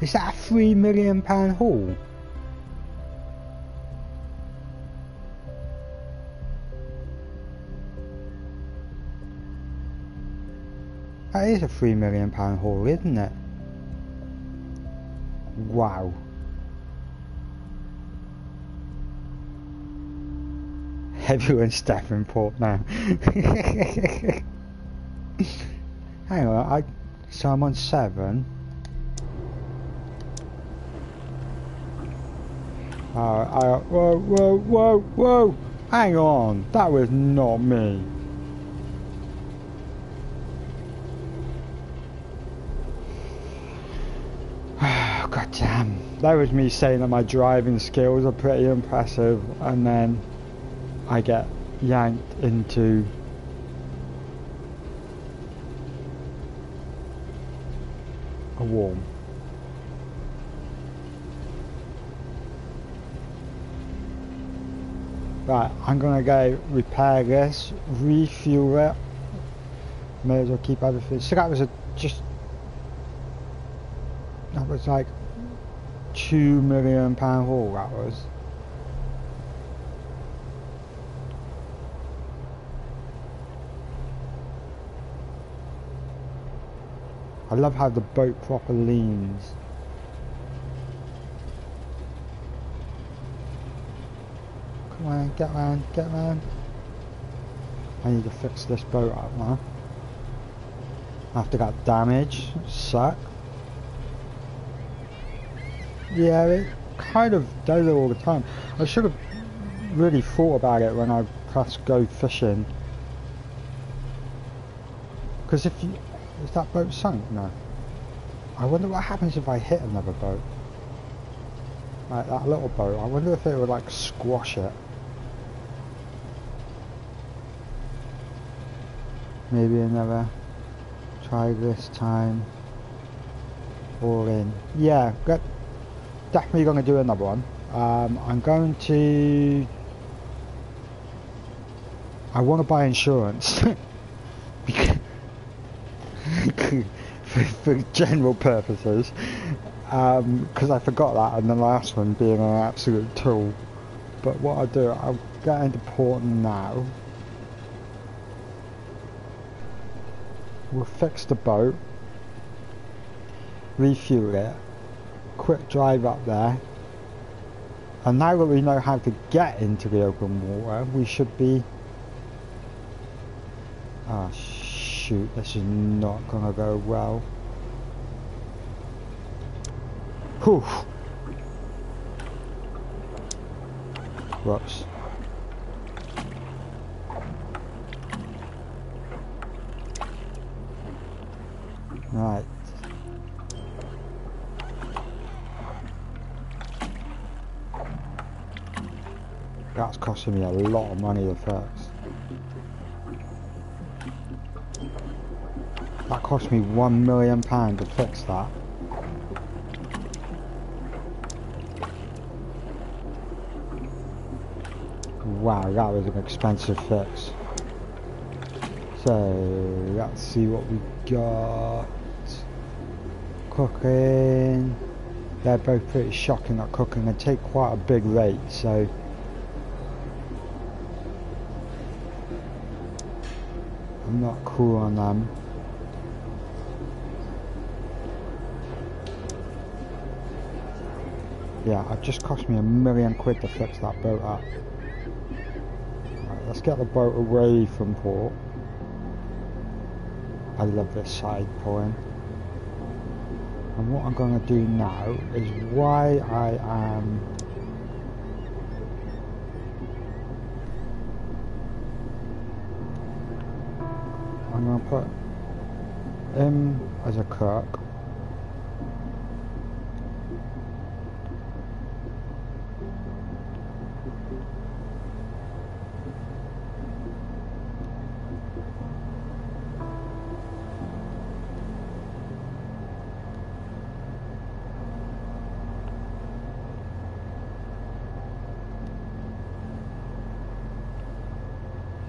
Is that a £3 million haul? That is a £3 million haul, isn't it? Wow. Everyone's staffing port now. Hang on, so I'm on 7. Whoa, whoa, whoa, whoa! Hang on, that was not me. Oh, God damn. That was me saying that my driving skills are pretty impressive, and then I get yanked into a worm. Right, I'm gonna go repair this, refuel it. May as well keep everything. So that was like £2 million haul. That was. I love how the boat proper leans. Come on, get round, get round. I need to fix this boat up now. After that damage, suck. Yeah, it kind of does it all the time. I should have really thought about it when I pressed go fishing. Because if you... Is that boat sunk? No. I wonder what happens if I hit another boat. Like that little boat. I wonder if it would like squash it. Maybe another try this time. All in. Yeah, definitely going to do another one. I'm going to... I want to buy insurance. for general purposes, because I forgot that in the last one, being an absolute tool. But what I'll do, I'll get into port now. We'll fix the boat, refuel it, quick drive up there, and now that we know how to get into the open water, we should be Ah, shoot, this is not gonna go well. Whew. Whoops. Right. That's costing me a lot of money, in fact. That cost me £1 million to fix that. Wow, that was an expensive fix. So, let's see what we got. Cooking. They're both pretty shocking at cooking. They take quite a big rate, so... I'm not cool on them. Yeah, it just cost me £1 million to fix that boat up. Right, let's get the boat away from port. I love this side pulling. And what I'm going to do now is why I am... I'm going to put him as a cook.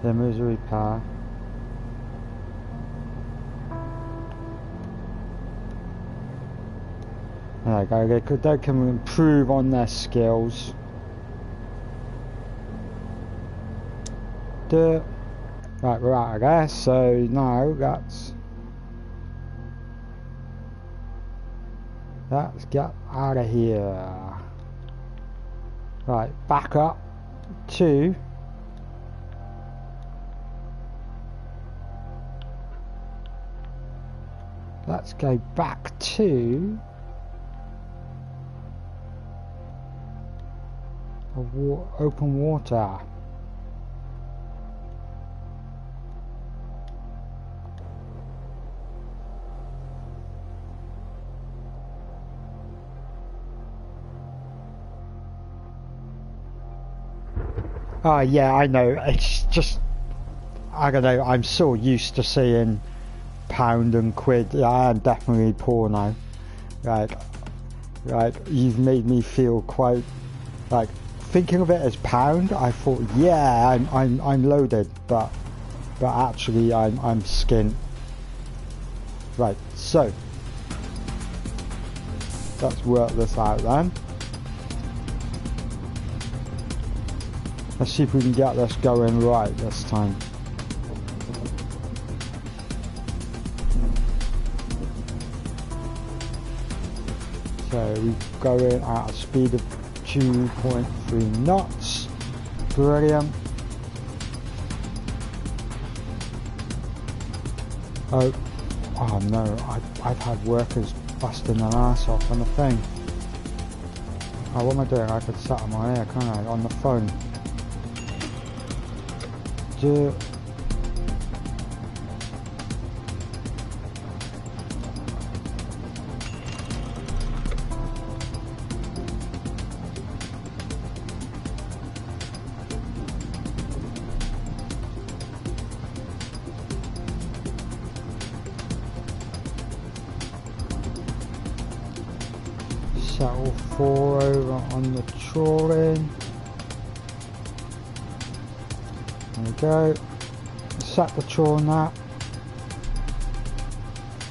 There's a repair. There we go, they can improve on their skills. Duh. Right, we're out of there, so now let's get out of here. Right, back up to let's go back to a open water. Oh yeah, I know, it's just, I don't know, I'm so used to seeing pound and quid. Yeah, I am definitely poor now. Right, you've made me feel quite like thinking of it as pound. I thought, yeah, I'm loaded, but actually I'm skint. Right, so let's work this out then. Let's see if we can get this going right this time. So we go in at a speed of 2.3 knots. Brilliant. Oh no, I've had workers busting their ass off on the thing. Oh, what am I doing? I could set them on here, can't I? On the phone. Do settle 4 over on the trawling. There we go. Set the trawl nap.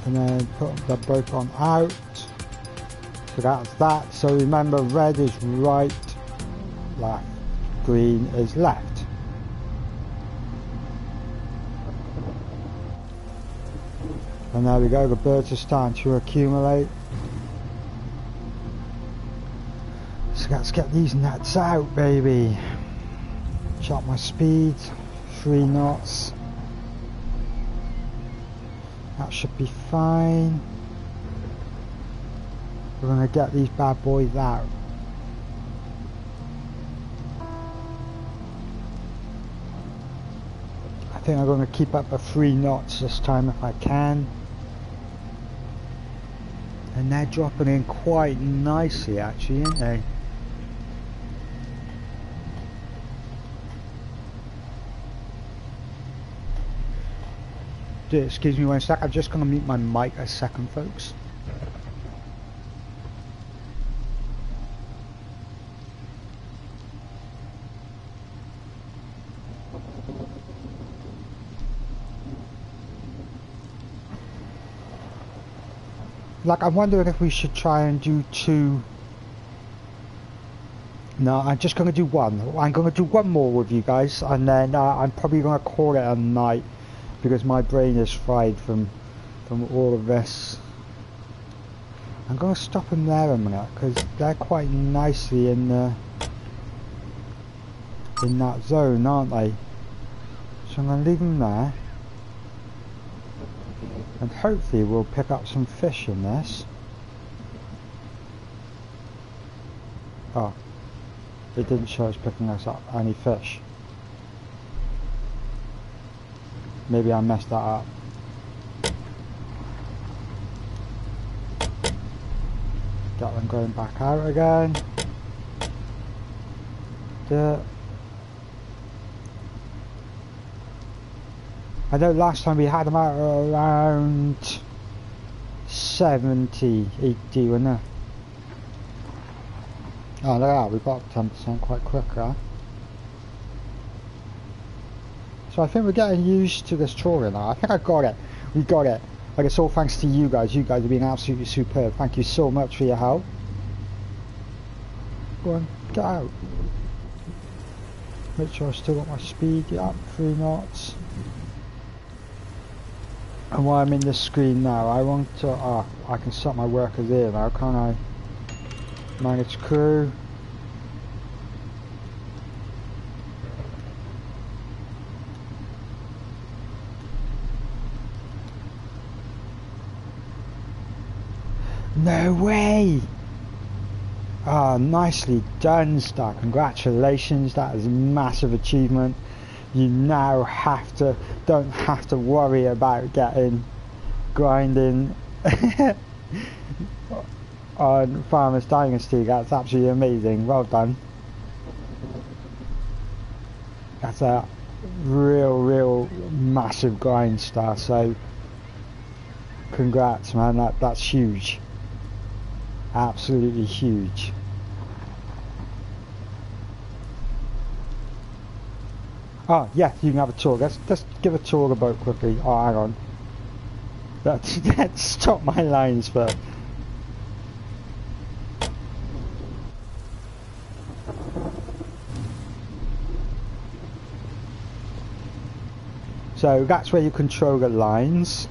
And then put the boat on out. So that's that. So remember, red is right, left. Green is left. And there we go, the birds are starting to accumulate. Let's get these nets out, baby. Chop my speed, 3 knots. That should be fine. We're gonna get these bad boys out. I think I'm gonna keep up the 3 knots this time if I can. And they're dropping in quite nicely actually, aren't they? Excuse me one sec, I'm just gonna mute my mic a second, folks. Like, I'm wondering if we should try and do 2. No, I'm just gonna do 1. I'm gonna do 1 more with you guys, and then I'm probably gonna call it a night, because my brain is fried from all of this. I'm gonna stop them there a minute, because they're quite nicely in that zone, aren't they? So I'm gonna leave them there. And hopefully we'll pick up some fish in this. Oh, it didn't show us picking us up any fish. Maybe I messed that up. Got them going back out again. Duh. I know last time we had them out around 70, 80, wasn't it? Oh, look at that, we got 10% quite quick, huh? So I think we're getting used to this trawler now. I think I got it. We got it. Like, it's all thanks to you guys. You guys have been absolutely superb. Thank you so much for your help. Go on, get out. Make sure I still got my speed up, 3 knots. And while I'm in this screen now, I want to, I can set my workers here now, can't I? Manage crew. No way! Ah, oh, nicely done, Star. Congratulations, that is a massive achievement. You now don't have to worry about grinding on Farmers Dynasty. That's absolutely amazing. Well done. That's a real massive grind, Star. So congrats, man. That's huge. Absolutely huge. Oh, yeah, you can have a tour. Let's give a tour the boat quickly. Oh, hang on. Let's stop my lines first. So that's where you control the lines.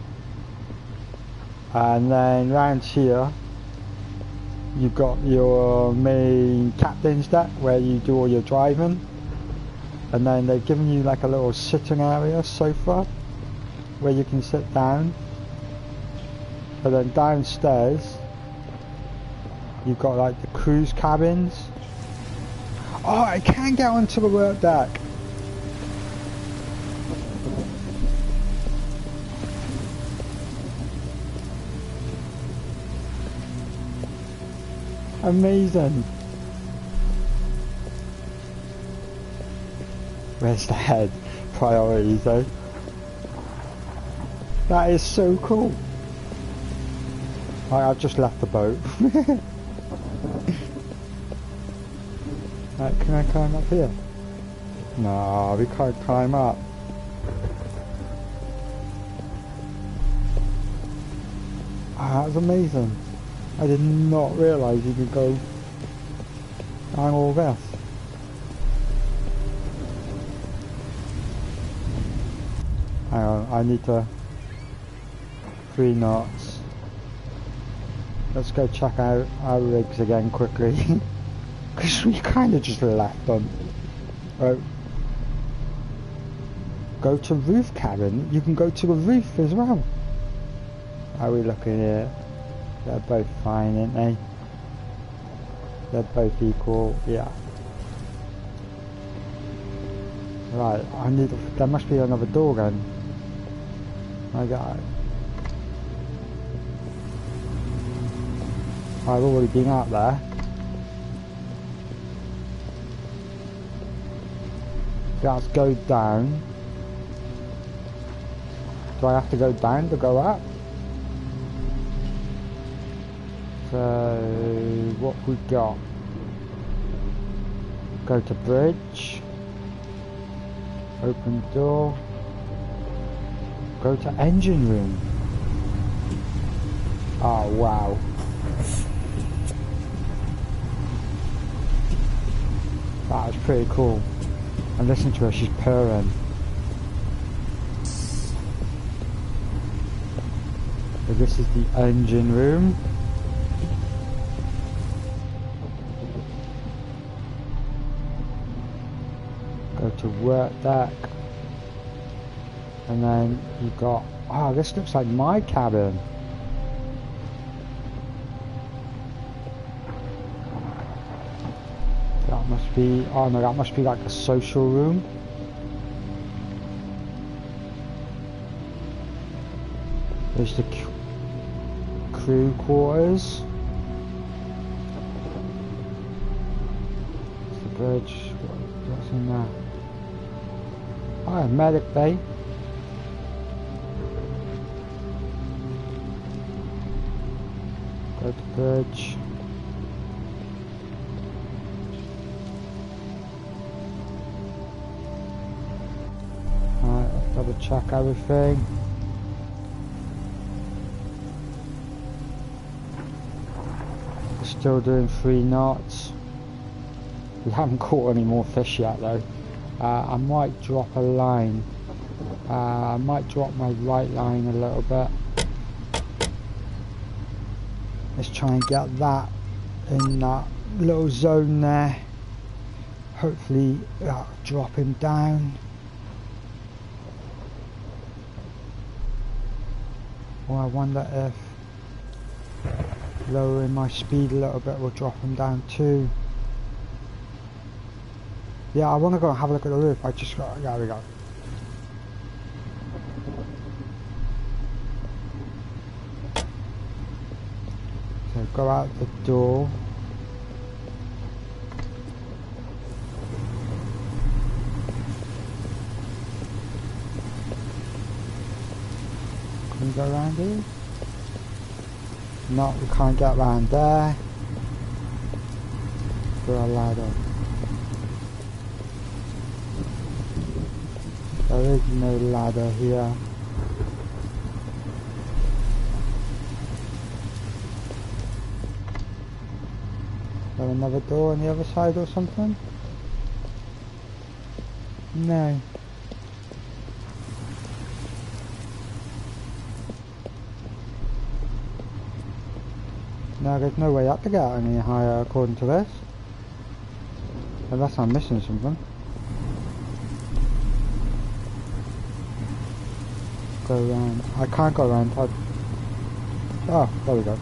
And then round here, you've got your main captain's deck where you do all your driving. And then they've given you like a little sitting area, sofa, where you can sit down. And then downstairs, you've got like the cruise cabins. Oh, I can get onto the work deck. Amazing. Where's the head? Priorities though. That is so cool. Right, I've just left the boat. Right, can I climb up here? No, we can't climb up. Ah, that was amazing. I did not realise you could go down all this. Hang on, I need to 3 knots. Let's go check out our rigs again quickly, because we kind of just left them. Oh, go to roof cabin. You can go to the roof as well. How are we looking here? They're both fine, aren't they? They're both equal, yeah. Right, I need. There must be another door then. My God. I've already been out there. Let's go down. Do I have to go down to go up? So, what we got? Go to bridge. Open door. Go to engine room. Oh, wow. That was pretty cool. And listen to her, she's purring. So this is the engine room. Go to work deck. And then you got, oh, this looks like my cabin. Must be, oh no, that must be like a social room. There's the crew quarters. There's the bridge. What's in there? Oh, medic bay. Go to bridge. Check everything. Still doing 3 knots. We haven't caught any more fish yet though. I might drop a line. I might drop my right line a little bit. Let's try and get that in that little zone there. Hopefully that'll drop him down. Or I wonder if lowering my speed a little bit will drop them down too. Yeah, I want to go and have a look at the roof. I just got, there we go. So go out the door. Can we go around here? No, we can't get around there. Through a ladder. There is no ladder here. Is there another door on the other side or something? No. No, there's no way up to get any higher according to this. Unless I'm missing something. Go around. I can't go around. Oh, there we go.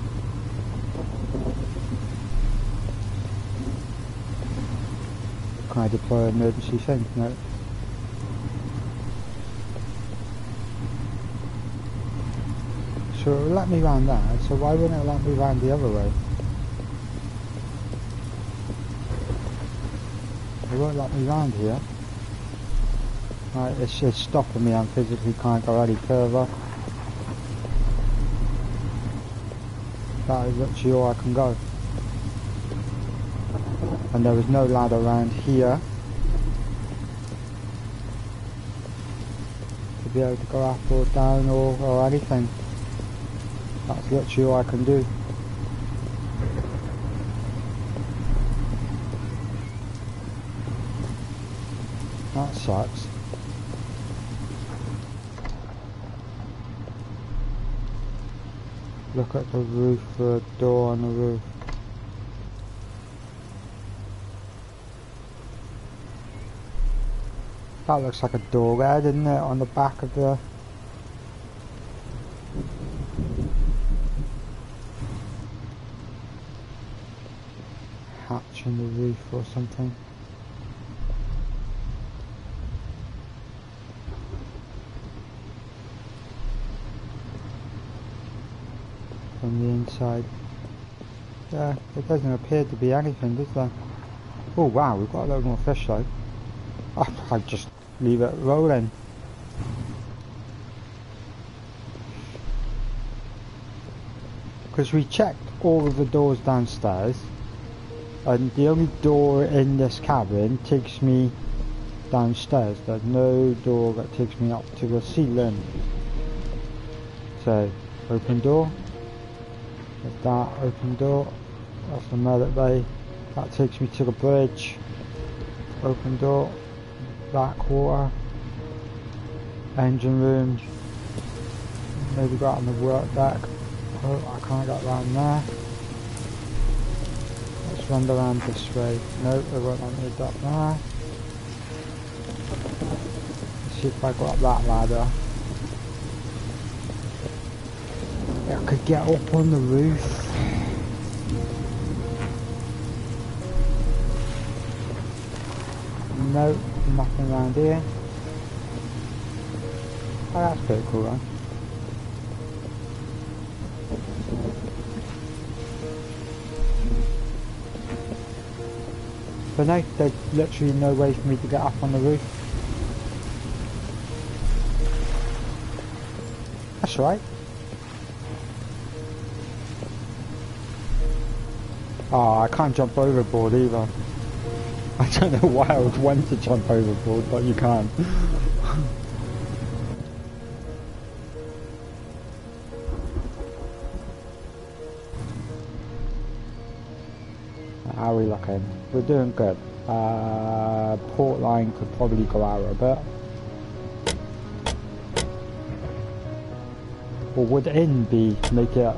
Can I deploy an emergency thing? No. So it will let me round that, so why wouldn't it let me round the other way? It won't let me round here. Right, it's just stopping me, I physically can't go any further. That is literally all I can go. And there is no ladder around here. To be able to go up or down or anything. That's literally all I can do. That sucks. Look at the roof, the door on the roof. That looks like a door there, doesn't it? On the back of the... on the roof or something. From the inside. Yeah, it doesn't appear to be anything, does there? Oh wow, we've got a load more fish though. I'd just leave it rolling. Because we checked all of the doors downstairs, and the only door in this cabin takes me downstairs. There's no door that takes me up to the ceiling. So, open door. There's that open door. That's the medic bay. That takes me to the bridge. Open door. Back water. Engine room. Maybe go out on the work deck. Oh, I can't get round there. Let's run around this way. No, they won't let me up there. Let's see if I go up that ladder. Yeah, I could get up on the roof. No, nothing around here. Oh, that's pretty cool, right? But no, there's literally no way for me to get up on the roof. That's right. Oh, I can't jump overboard either. I don't know why I would want to jump overboard, but you can. How are we looking? We're doing good. Port line could probably go out a bit. Or would in be make it?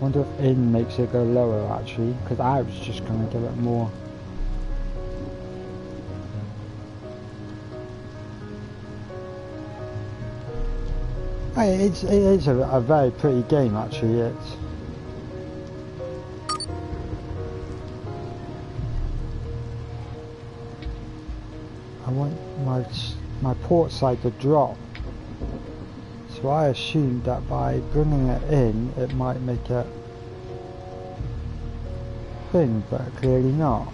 Wonder if in makes it go lower actually, because I was just going to give it more. It is a very pretty game actually. It's. I want my port side to drop, so I assumed that by bringing it in it might make it thin, but clearly not.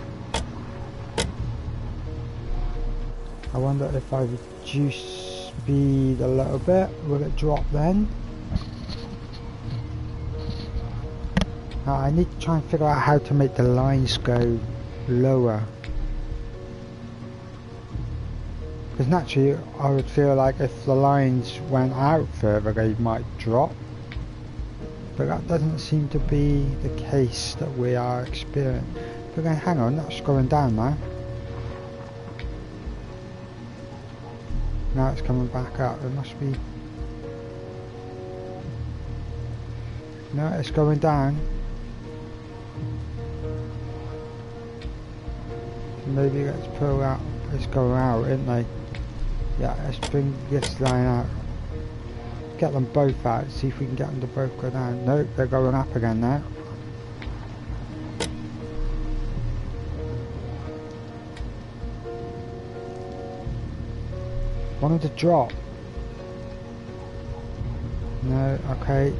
I wonder if I reduce speed a little bit, will it drop then? Now I need to try and figure out how to make the lines go lower. Because naturally I would feel like if the lines went out further they might drop, but that doesn't seem to be the case that we are experiencing. But then hang on, that's going down now. Now it's coming back up, it must be... No, it's going down. Maybe let's pull out, let's go out, isn't they? Yeah, let's bring this line out. Get them both out, see if we can get them to both go down. Nope, they're going up again now. Wanted to drop. No, okay.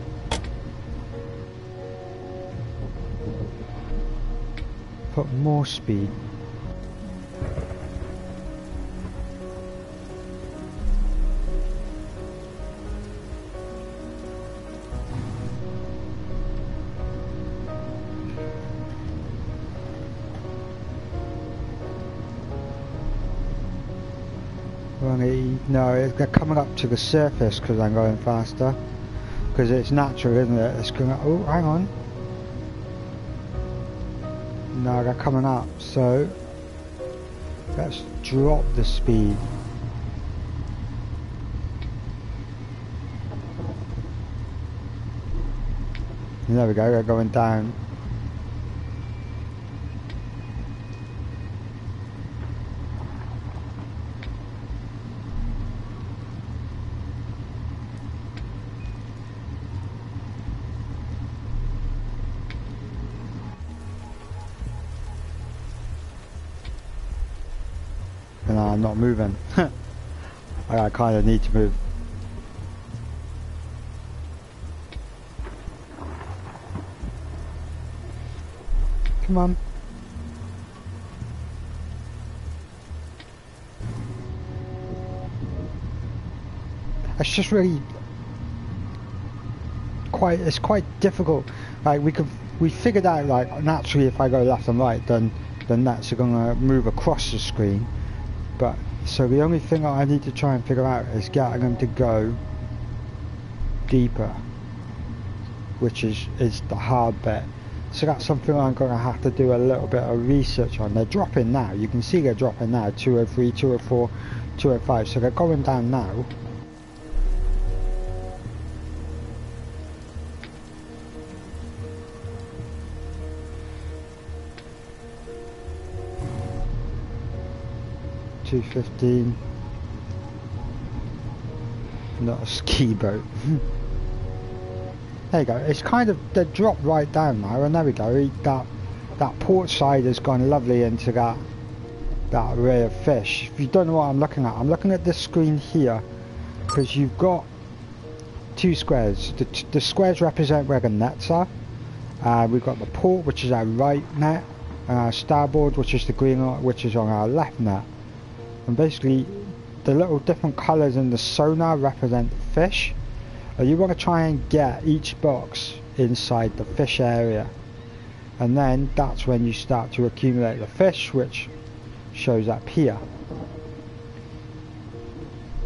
Put more speed. No, they're coming up to the surface because I'm going faster. Because it's natural, isn't it? It's going. Oh, hang on. No, they're coming up. So let's drop the speed. And there we go. They're going down. No, I'm not moving. I kind of need to move. Come on. It's just really quite, it's quite difficult. Like we figured out, like, naturally if I go left and right, then that's gonna move across the screen. But so the only thing I need to try and figure out is getting them to go deeper, which is the hard bit. So that's something I'm going to have to do a little bit of research on. They're dropping now. You can see they're dropping now. 203, 204, 205. So they're going down now. $215. Not a ski boat. There you go. It's kind of, they dropped right down now, and there we go. That port side has gone lovely into that array of fish. If you don't know what I'm looking at this screen here, because you've got two squares. The squares represent where the nets are. We've got the port, which is our right net, and our starboard, which is the green, which is on our left net. And basically, the little different colours in the sonar represent the fish. You want to try and get each box inside the fish area, and then that's when you start to accumulate the fish, which shows up here.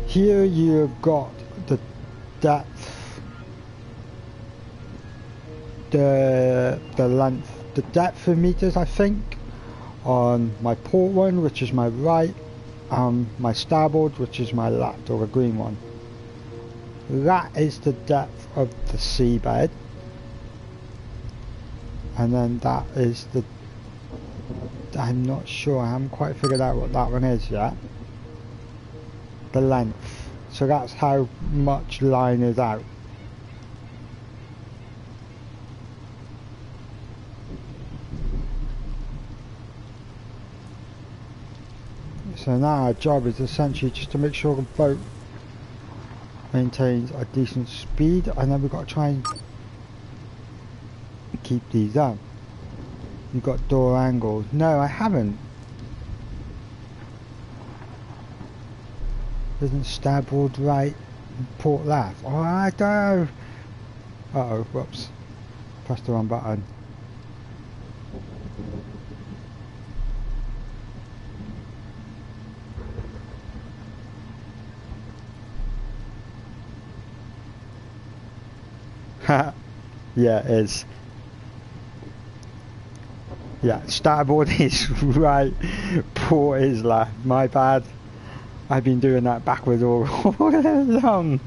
Here you've got the depth, the length, the depth in meters, I think, on my port one, which is my right, my starboard, which is my left, or the green one. That is the depth of the seabed, and then that is the, I'm not sure, I haven't quite figured out what that one is yet, the length. So that's how much line is out. So now our job is essentially just to make sure the boat maintains a decent speed, and then we've got to try and keep these up. You've got door angles. No, I haven't. Isn't starboard right and port left? Oh, I don't know. Uh oh, whoops. Pressed the wrong button. Yeah, it is. Yeah, starboard is right, port is left. My bad. I've been doing that backwards all along.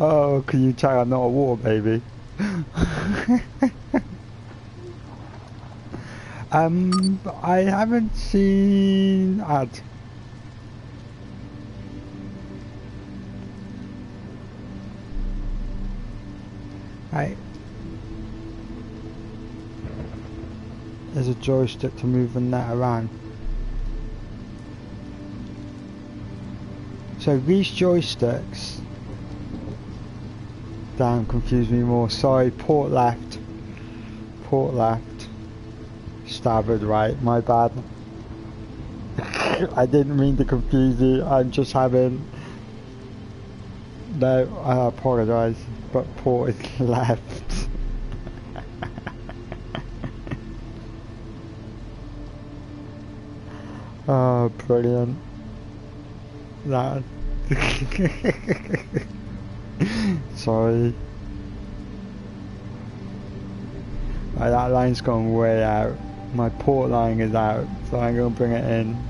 Oh, can you tell I'm not a water baby? I haven't seen ads. There's a joystick to move the net around. So these joysticks, damn, confuse me more. Sorry, port left, starboard right. My bad. I didn't mean to confuse you. I'm just having. No, I apologise. But port is left. Oh, brilliant. That. Sorry. Right, that line's gone way out. My port line is out, so I'm going to bring it in.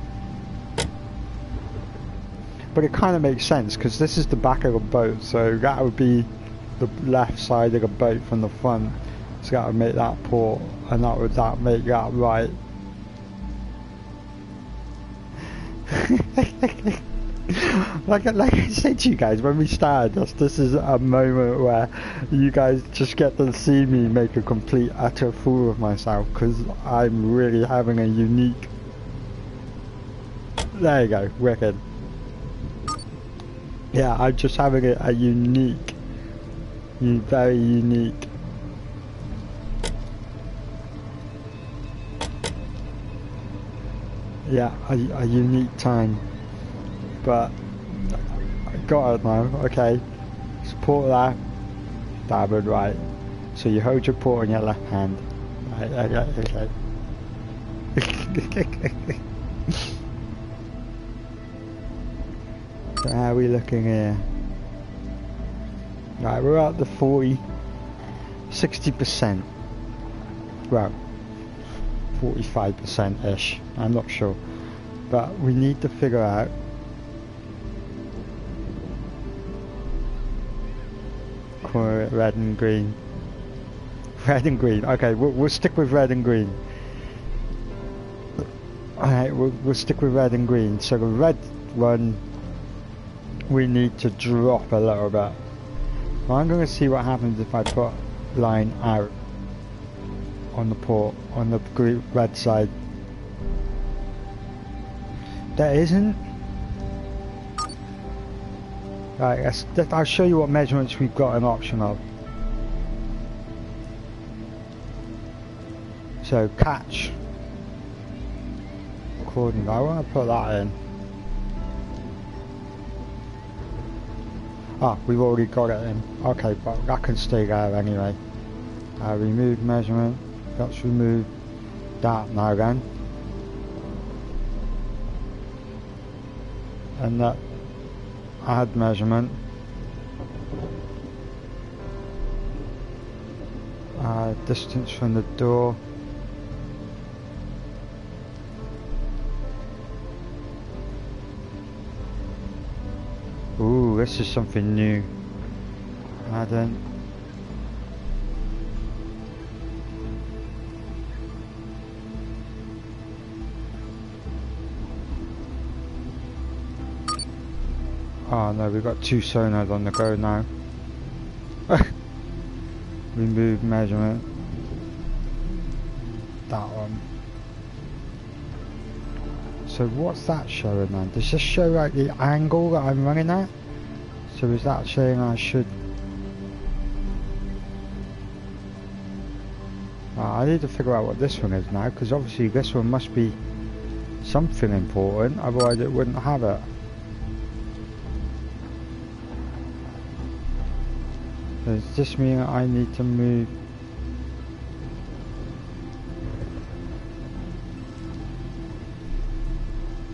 But it kind of makes sense, because this is the back of the boat, so that would be the left side of the boat from the front, so that would make that port, and that would make that right. Like I said to you guys when we started this is a moment where you guys just get to see me make a complete utter fool of myself, because I'm really having a unique... There you go, wicked. Yeah, I'm just having a unique, very unique... Yeah, a unique time. But I got it now, okay. It's port left, starboard right. So you hold your port in your left hand. Right, okay, okay. So how are we looking here? Right, we're at the 40, 60%. Well, 45%-ish, I'm not sure. But we need to figure out red and green. Red and green. Okay, we'll stick with red and green. Alright, we'll stick with red and green. So the red one, we need to drop a little bit. I'm going to see what happens if I put line out on the port, on the green, red side. There isn't. Right, I'll show you what measurements we've got an option of. So, catch. Coordinate, I want to put that in. Ah, we've already got it in. Okay, but that can stay there anyway. Remove measurement. Let's remove that now then. And that. Add measurement. Distance from the door. Ooh, this is something new. Add in. Oh no, we've got two sonars on the go now. Remove measurement. That one. So what's that showing then? Does this show like the angle that I'm running at? So is that saying I should... I need to figure out what this one is now, because obviously this one must be something important, otherwise it wouldn't have it. Does this mean I need to move?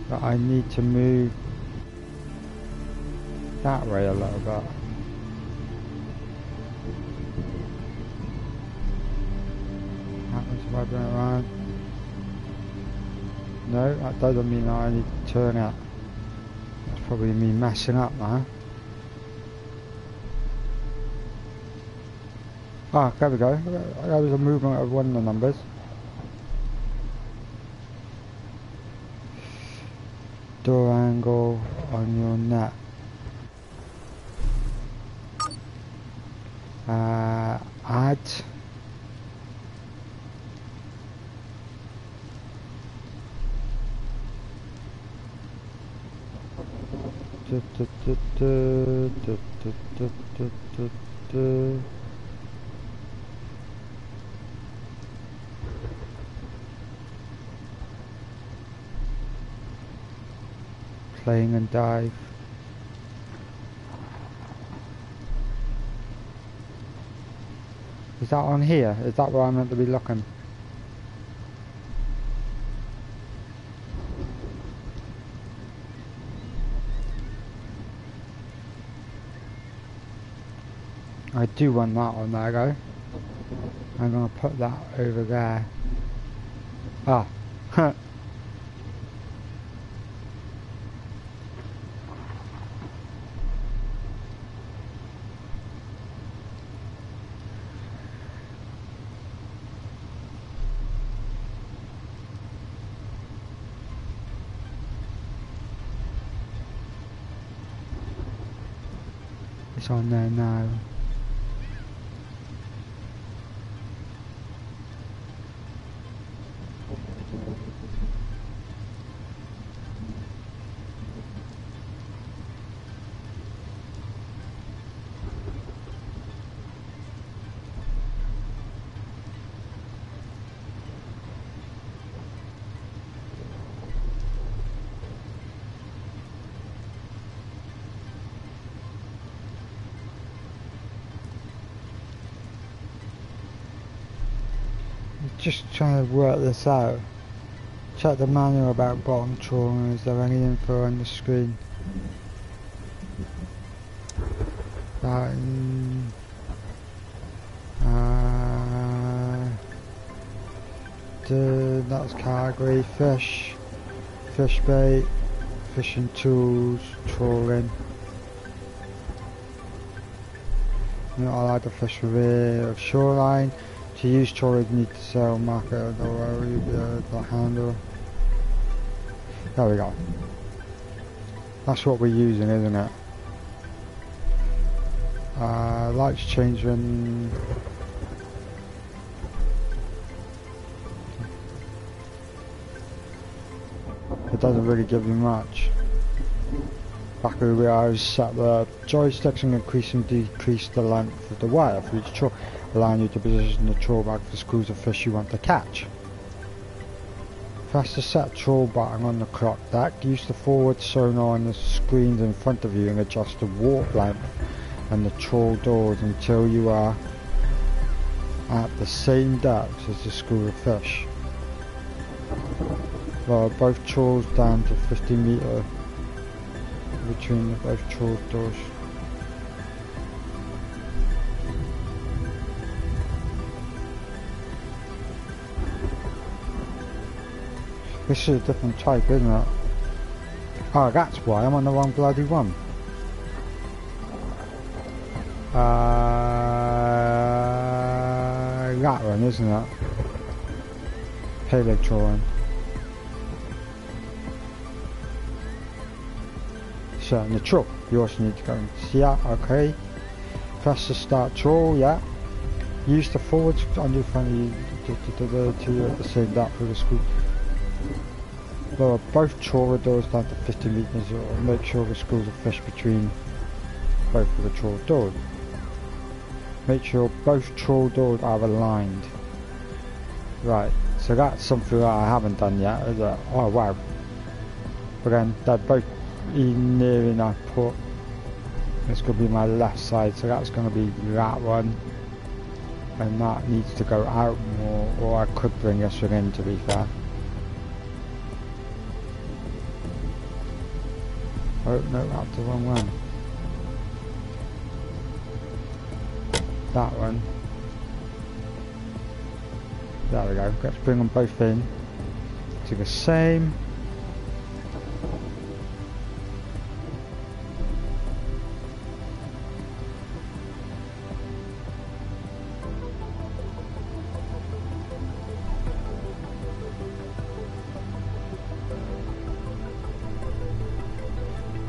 That I need to move that way a little bit. Happens if I bring it around. No, that doesn't mean I need to turn it. That's probably me messing up now. Ah, there we go. That was a movement of one of the numbers. Door angle on your net. Add. Du, du, du, du, du, du, du, du, du. Playing and dive. Is that on here? Is that where I'm meant to be looking? I do want that on there, though. I'm gonna put that over there. Ah, huh. what's on there now. Just trying to work this out. Check the manual about bottom trawling. Is there any info on the screen? That that's category fish, fish bait, fishing tools, trawling. Not allowed to fish with rear of shoreline. To use trawlers, you need to sell, market, or the handle. There we go. That's what we're using, isn't it? Lights change when... It doesn't really give you much. Back where I was set the joysticks and increase and decrease the length of the wire for each trawl, allowing you to position the trawl bag for schools of fish you want to catch. Press the set trawl button on the clock deck, use the forward sonar on the screens in front of you and adjust the warp length and the trawl doors until you are at the same depth as the school of fish. Lower both trawls down to 50 metres between both trawl doors. This is a different type, isn't it? Oh, that's why I'm on the wrong bloody one. That one, isn't it? Payload drawing. So in the trawl, you also need to go and see that, okay. Press the start trawl, yeah. Use the forward under front of you to at the same depth for the scoop. Lower both trawler doors down to 50 metres or make sure the schools of fish between both of the trawl doors. Make sure both trawl doors are aligned. Right, so that's something that I haven't done yet, is it? Oh wow. Again, they're both near enough put. This could be my left side, so that's going to be that one. And that needs to go out more, or I could bring this one in to be fair. Oh no, that's the wrong one. That one. There we go. Let's bring them both in to the same.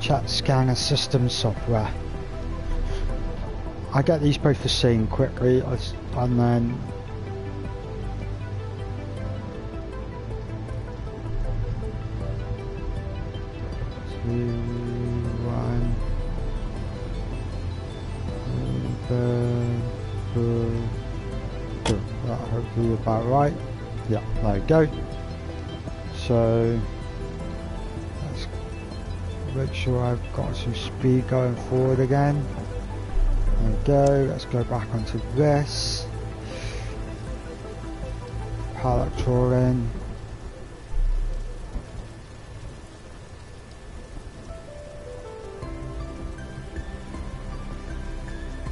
Check scanner system software. I get these both the same quickly, and then two, that hopefully about right. Yeah, there we go. So make sure I've got some speed going forward again. There we go, let's go back onto this. Pallet trawling.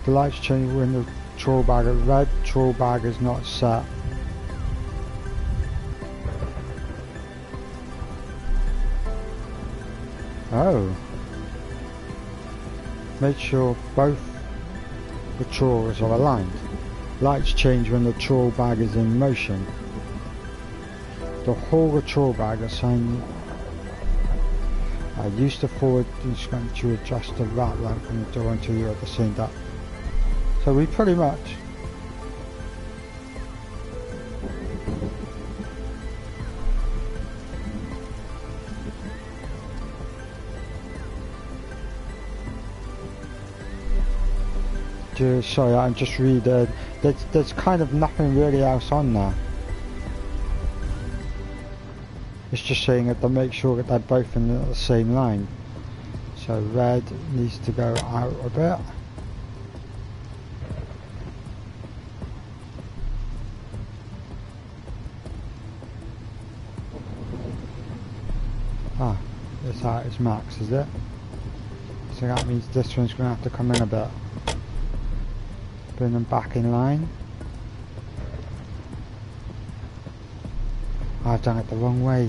The lights change when the trawl bag, the red trawl bag is not set. Oh. Make sure both the trawlers are aligned. Lights change when the trawl bag is in motion. The whole trawl bag assigned Use the forward instrument to adjust the right lamp on the door until you're at the sender. So we pretty much sorry, I'm just reading. There's kind of nothing really else on there. It's just saying that they make sure that they're both in the same line. So red needs to go out a bit. Ah, it's out its max, is it? So that means this one's going to have to come in a bit. Bring them back in line. I've done it the wrong way.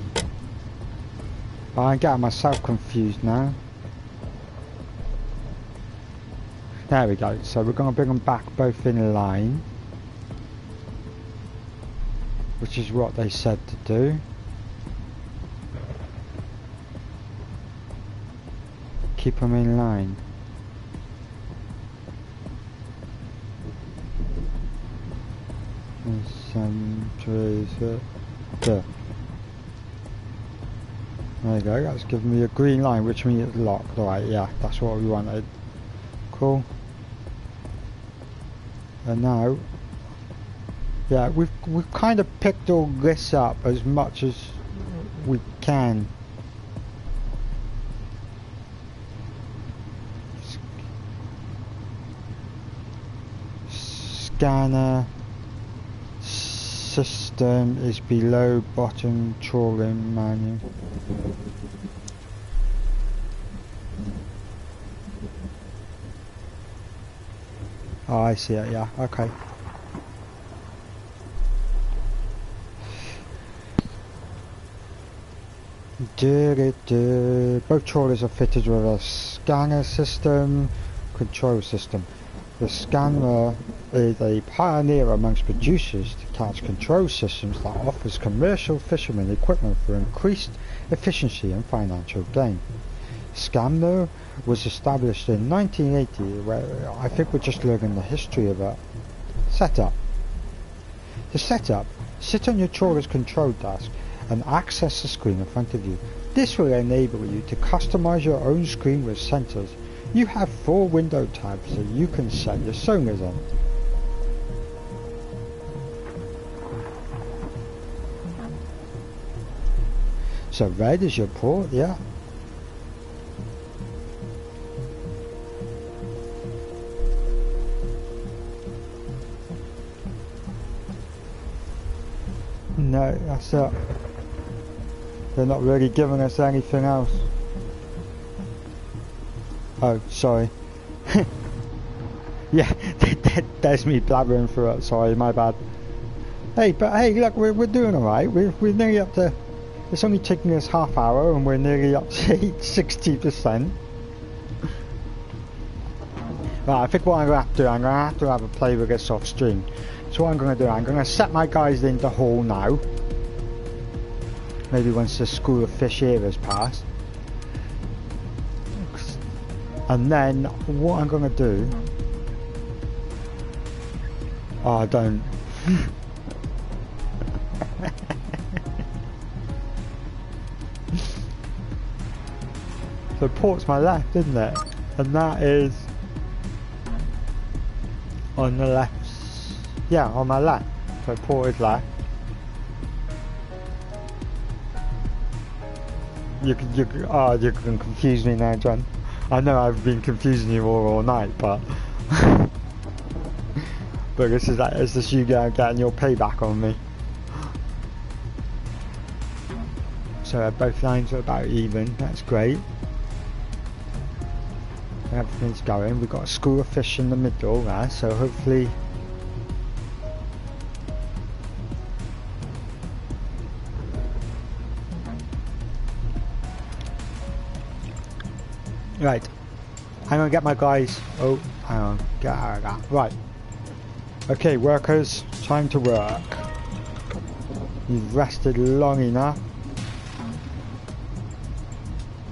I'm getting myself confused now. There we go. So we're going to bring them back both in line, which is what they said to do. Keep them in line. And some trees here. There you go, that's giving me a green line, which means it's locked. Alright, yeah, that's what we wanted. Cool. And now, yeah, we've kind of picked all this up as much as we can. Scanner system is below bottom trawling menu. Oh, I see it, yeah, okay. Both trawlers are fitted with a scanner system, control system. The Scanmar is a pioneer amongst producers to catch control systems that offers commercial fishermen equipment for increased efficiency and financial gain. Scanmar was established in 1980, where I think we're just learning the history of it. Setup. To set up, sit on your trawler's control desk and access the screen in front of you. This will enable you to customize your own screen with sensors. You have 4 window tabs that you can set your sonars on. So red is your port, yeah. No, that's it. They're not really giving us anything else. Oh, sorry. Yeah, there's me blabbering through it. Sorry, my bad. Hey, but hey, look, we're doing all right. We're nearly up to. It's only taking us half hour, and we're nearly up to 60%. Right, I think what I'm gonna have to do, I'm gonna have to have a play with this off stream. So what I'm gonna do, I'm gonna set my guys into haul now. Maybe once the school of fish here has passed. And then what I'm gonna do? Oh, I don't. So port's my left, isn't it? And that is on the left. Yeah, on my left. So port is left. You can confuse me now, John. I know I've been confusing you all night, but but this is you getting your payback on me. So both lines are about even. That's great. Everything's going. We've got a school of fish in the middle there, so hopefully. Right, I'm gonna get my guys. Oh, hang on, get out of that. Right, okay, workers, time to work. You've rested long enough.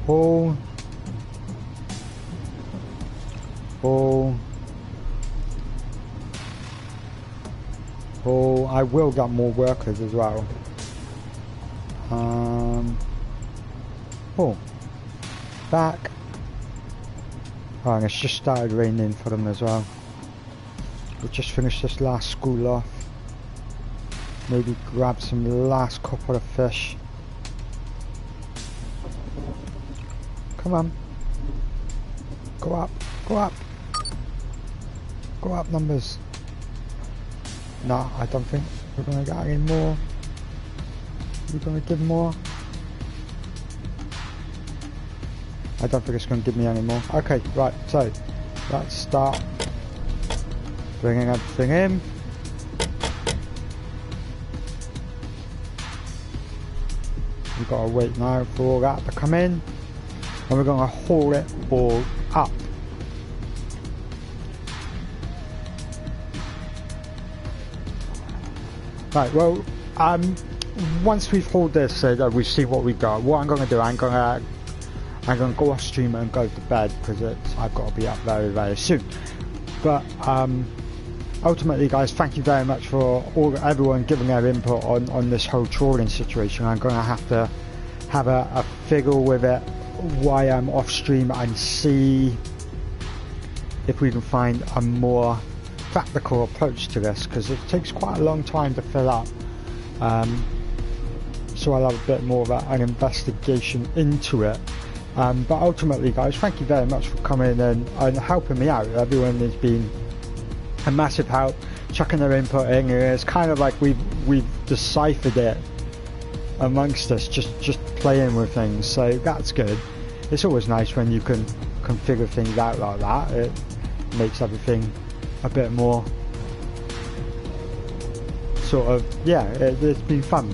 Pull. Pull. Pull. I will get more workers as well. Pull. Back. Oh, and it's just started raining for them as well. We'll just finish this last school off. Maybe grab some last couple of fish. Come on. Go up. Go up. Go up, numbers. Nah, I don't think we're going to get any more. We're going to give more. I don't think it's going to give me any more. Okay, right, so let's start bringing everything in. We've got to wait now for all that to come in, and we're going to haul it all up. Right, well, once we've hauled this, we see what we got. What I'm going to do, I'm gonna go off stream and go to bed because I've got to be up very, very soon. But ultimately, guys, thank you very much for everyone giving their input on this whole trawling situation. I'm gonna have to have a figgle with it while I'm off stream and see if we can find a more practical approach to this, because it takes quite a long time to fill up. So I'll have a bit more of an investigation into it. But ultimately, guys, thank you very much for coming and helping me out. Everyone has been a massive help, chucking their input in. It's kind of like we've deciphered it amongst us, just playing with things. So that's good. It's always nice when you can figure things out like that. It makes everything a bit more sort of, yeah, it's been fun.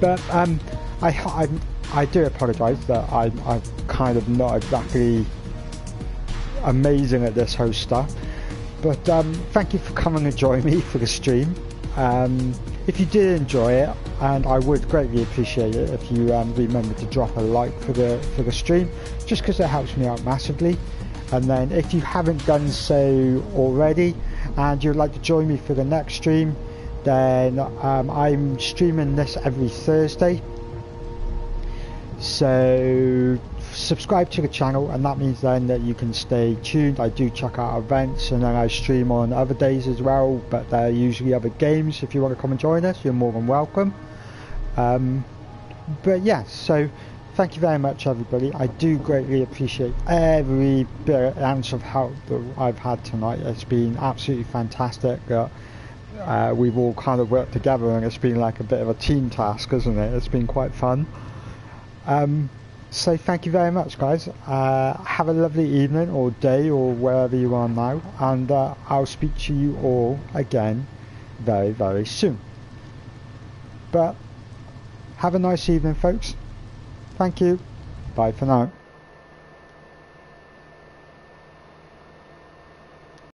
But I do apologise that I'm kind of not exactly amazing at this whole stuff, but thank you for coming and joining me for the stream. If you did enjoy it, and I would greatly appreciate it if you remember to drop a like for the stream, just because it helps me out massively. And then if you haven't done so already, and you'd like to join me for the next stream, then I'm streaming this every Thursday. So subscribe to the channel, and that means then that you can stay tuned. I do check out events, and then I stream on other days as well, but they're usually other games. If you want to come and join us, you're more than welcome. But yeah, so thank you very much, everybody. I do greatly appreciate every bit, ounce of help that I've had tonight. It's been absolutely fantastic. We've all kind of worked together, and it's been like a bit of a team task, isn't it? It's been quite fun. So thank you very much, guys. Have a lovely evening or day or wherever you are now, and I'll speak to you all again very, very soon. But have a nice evening, folks. Thank you. Bye for now.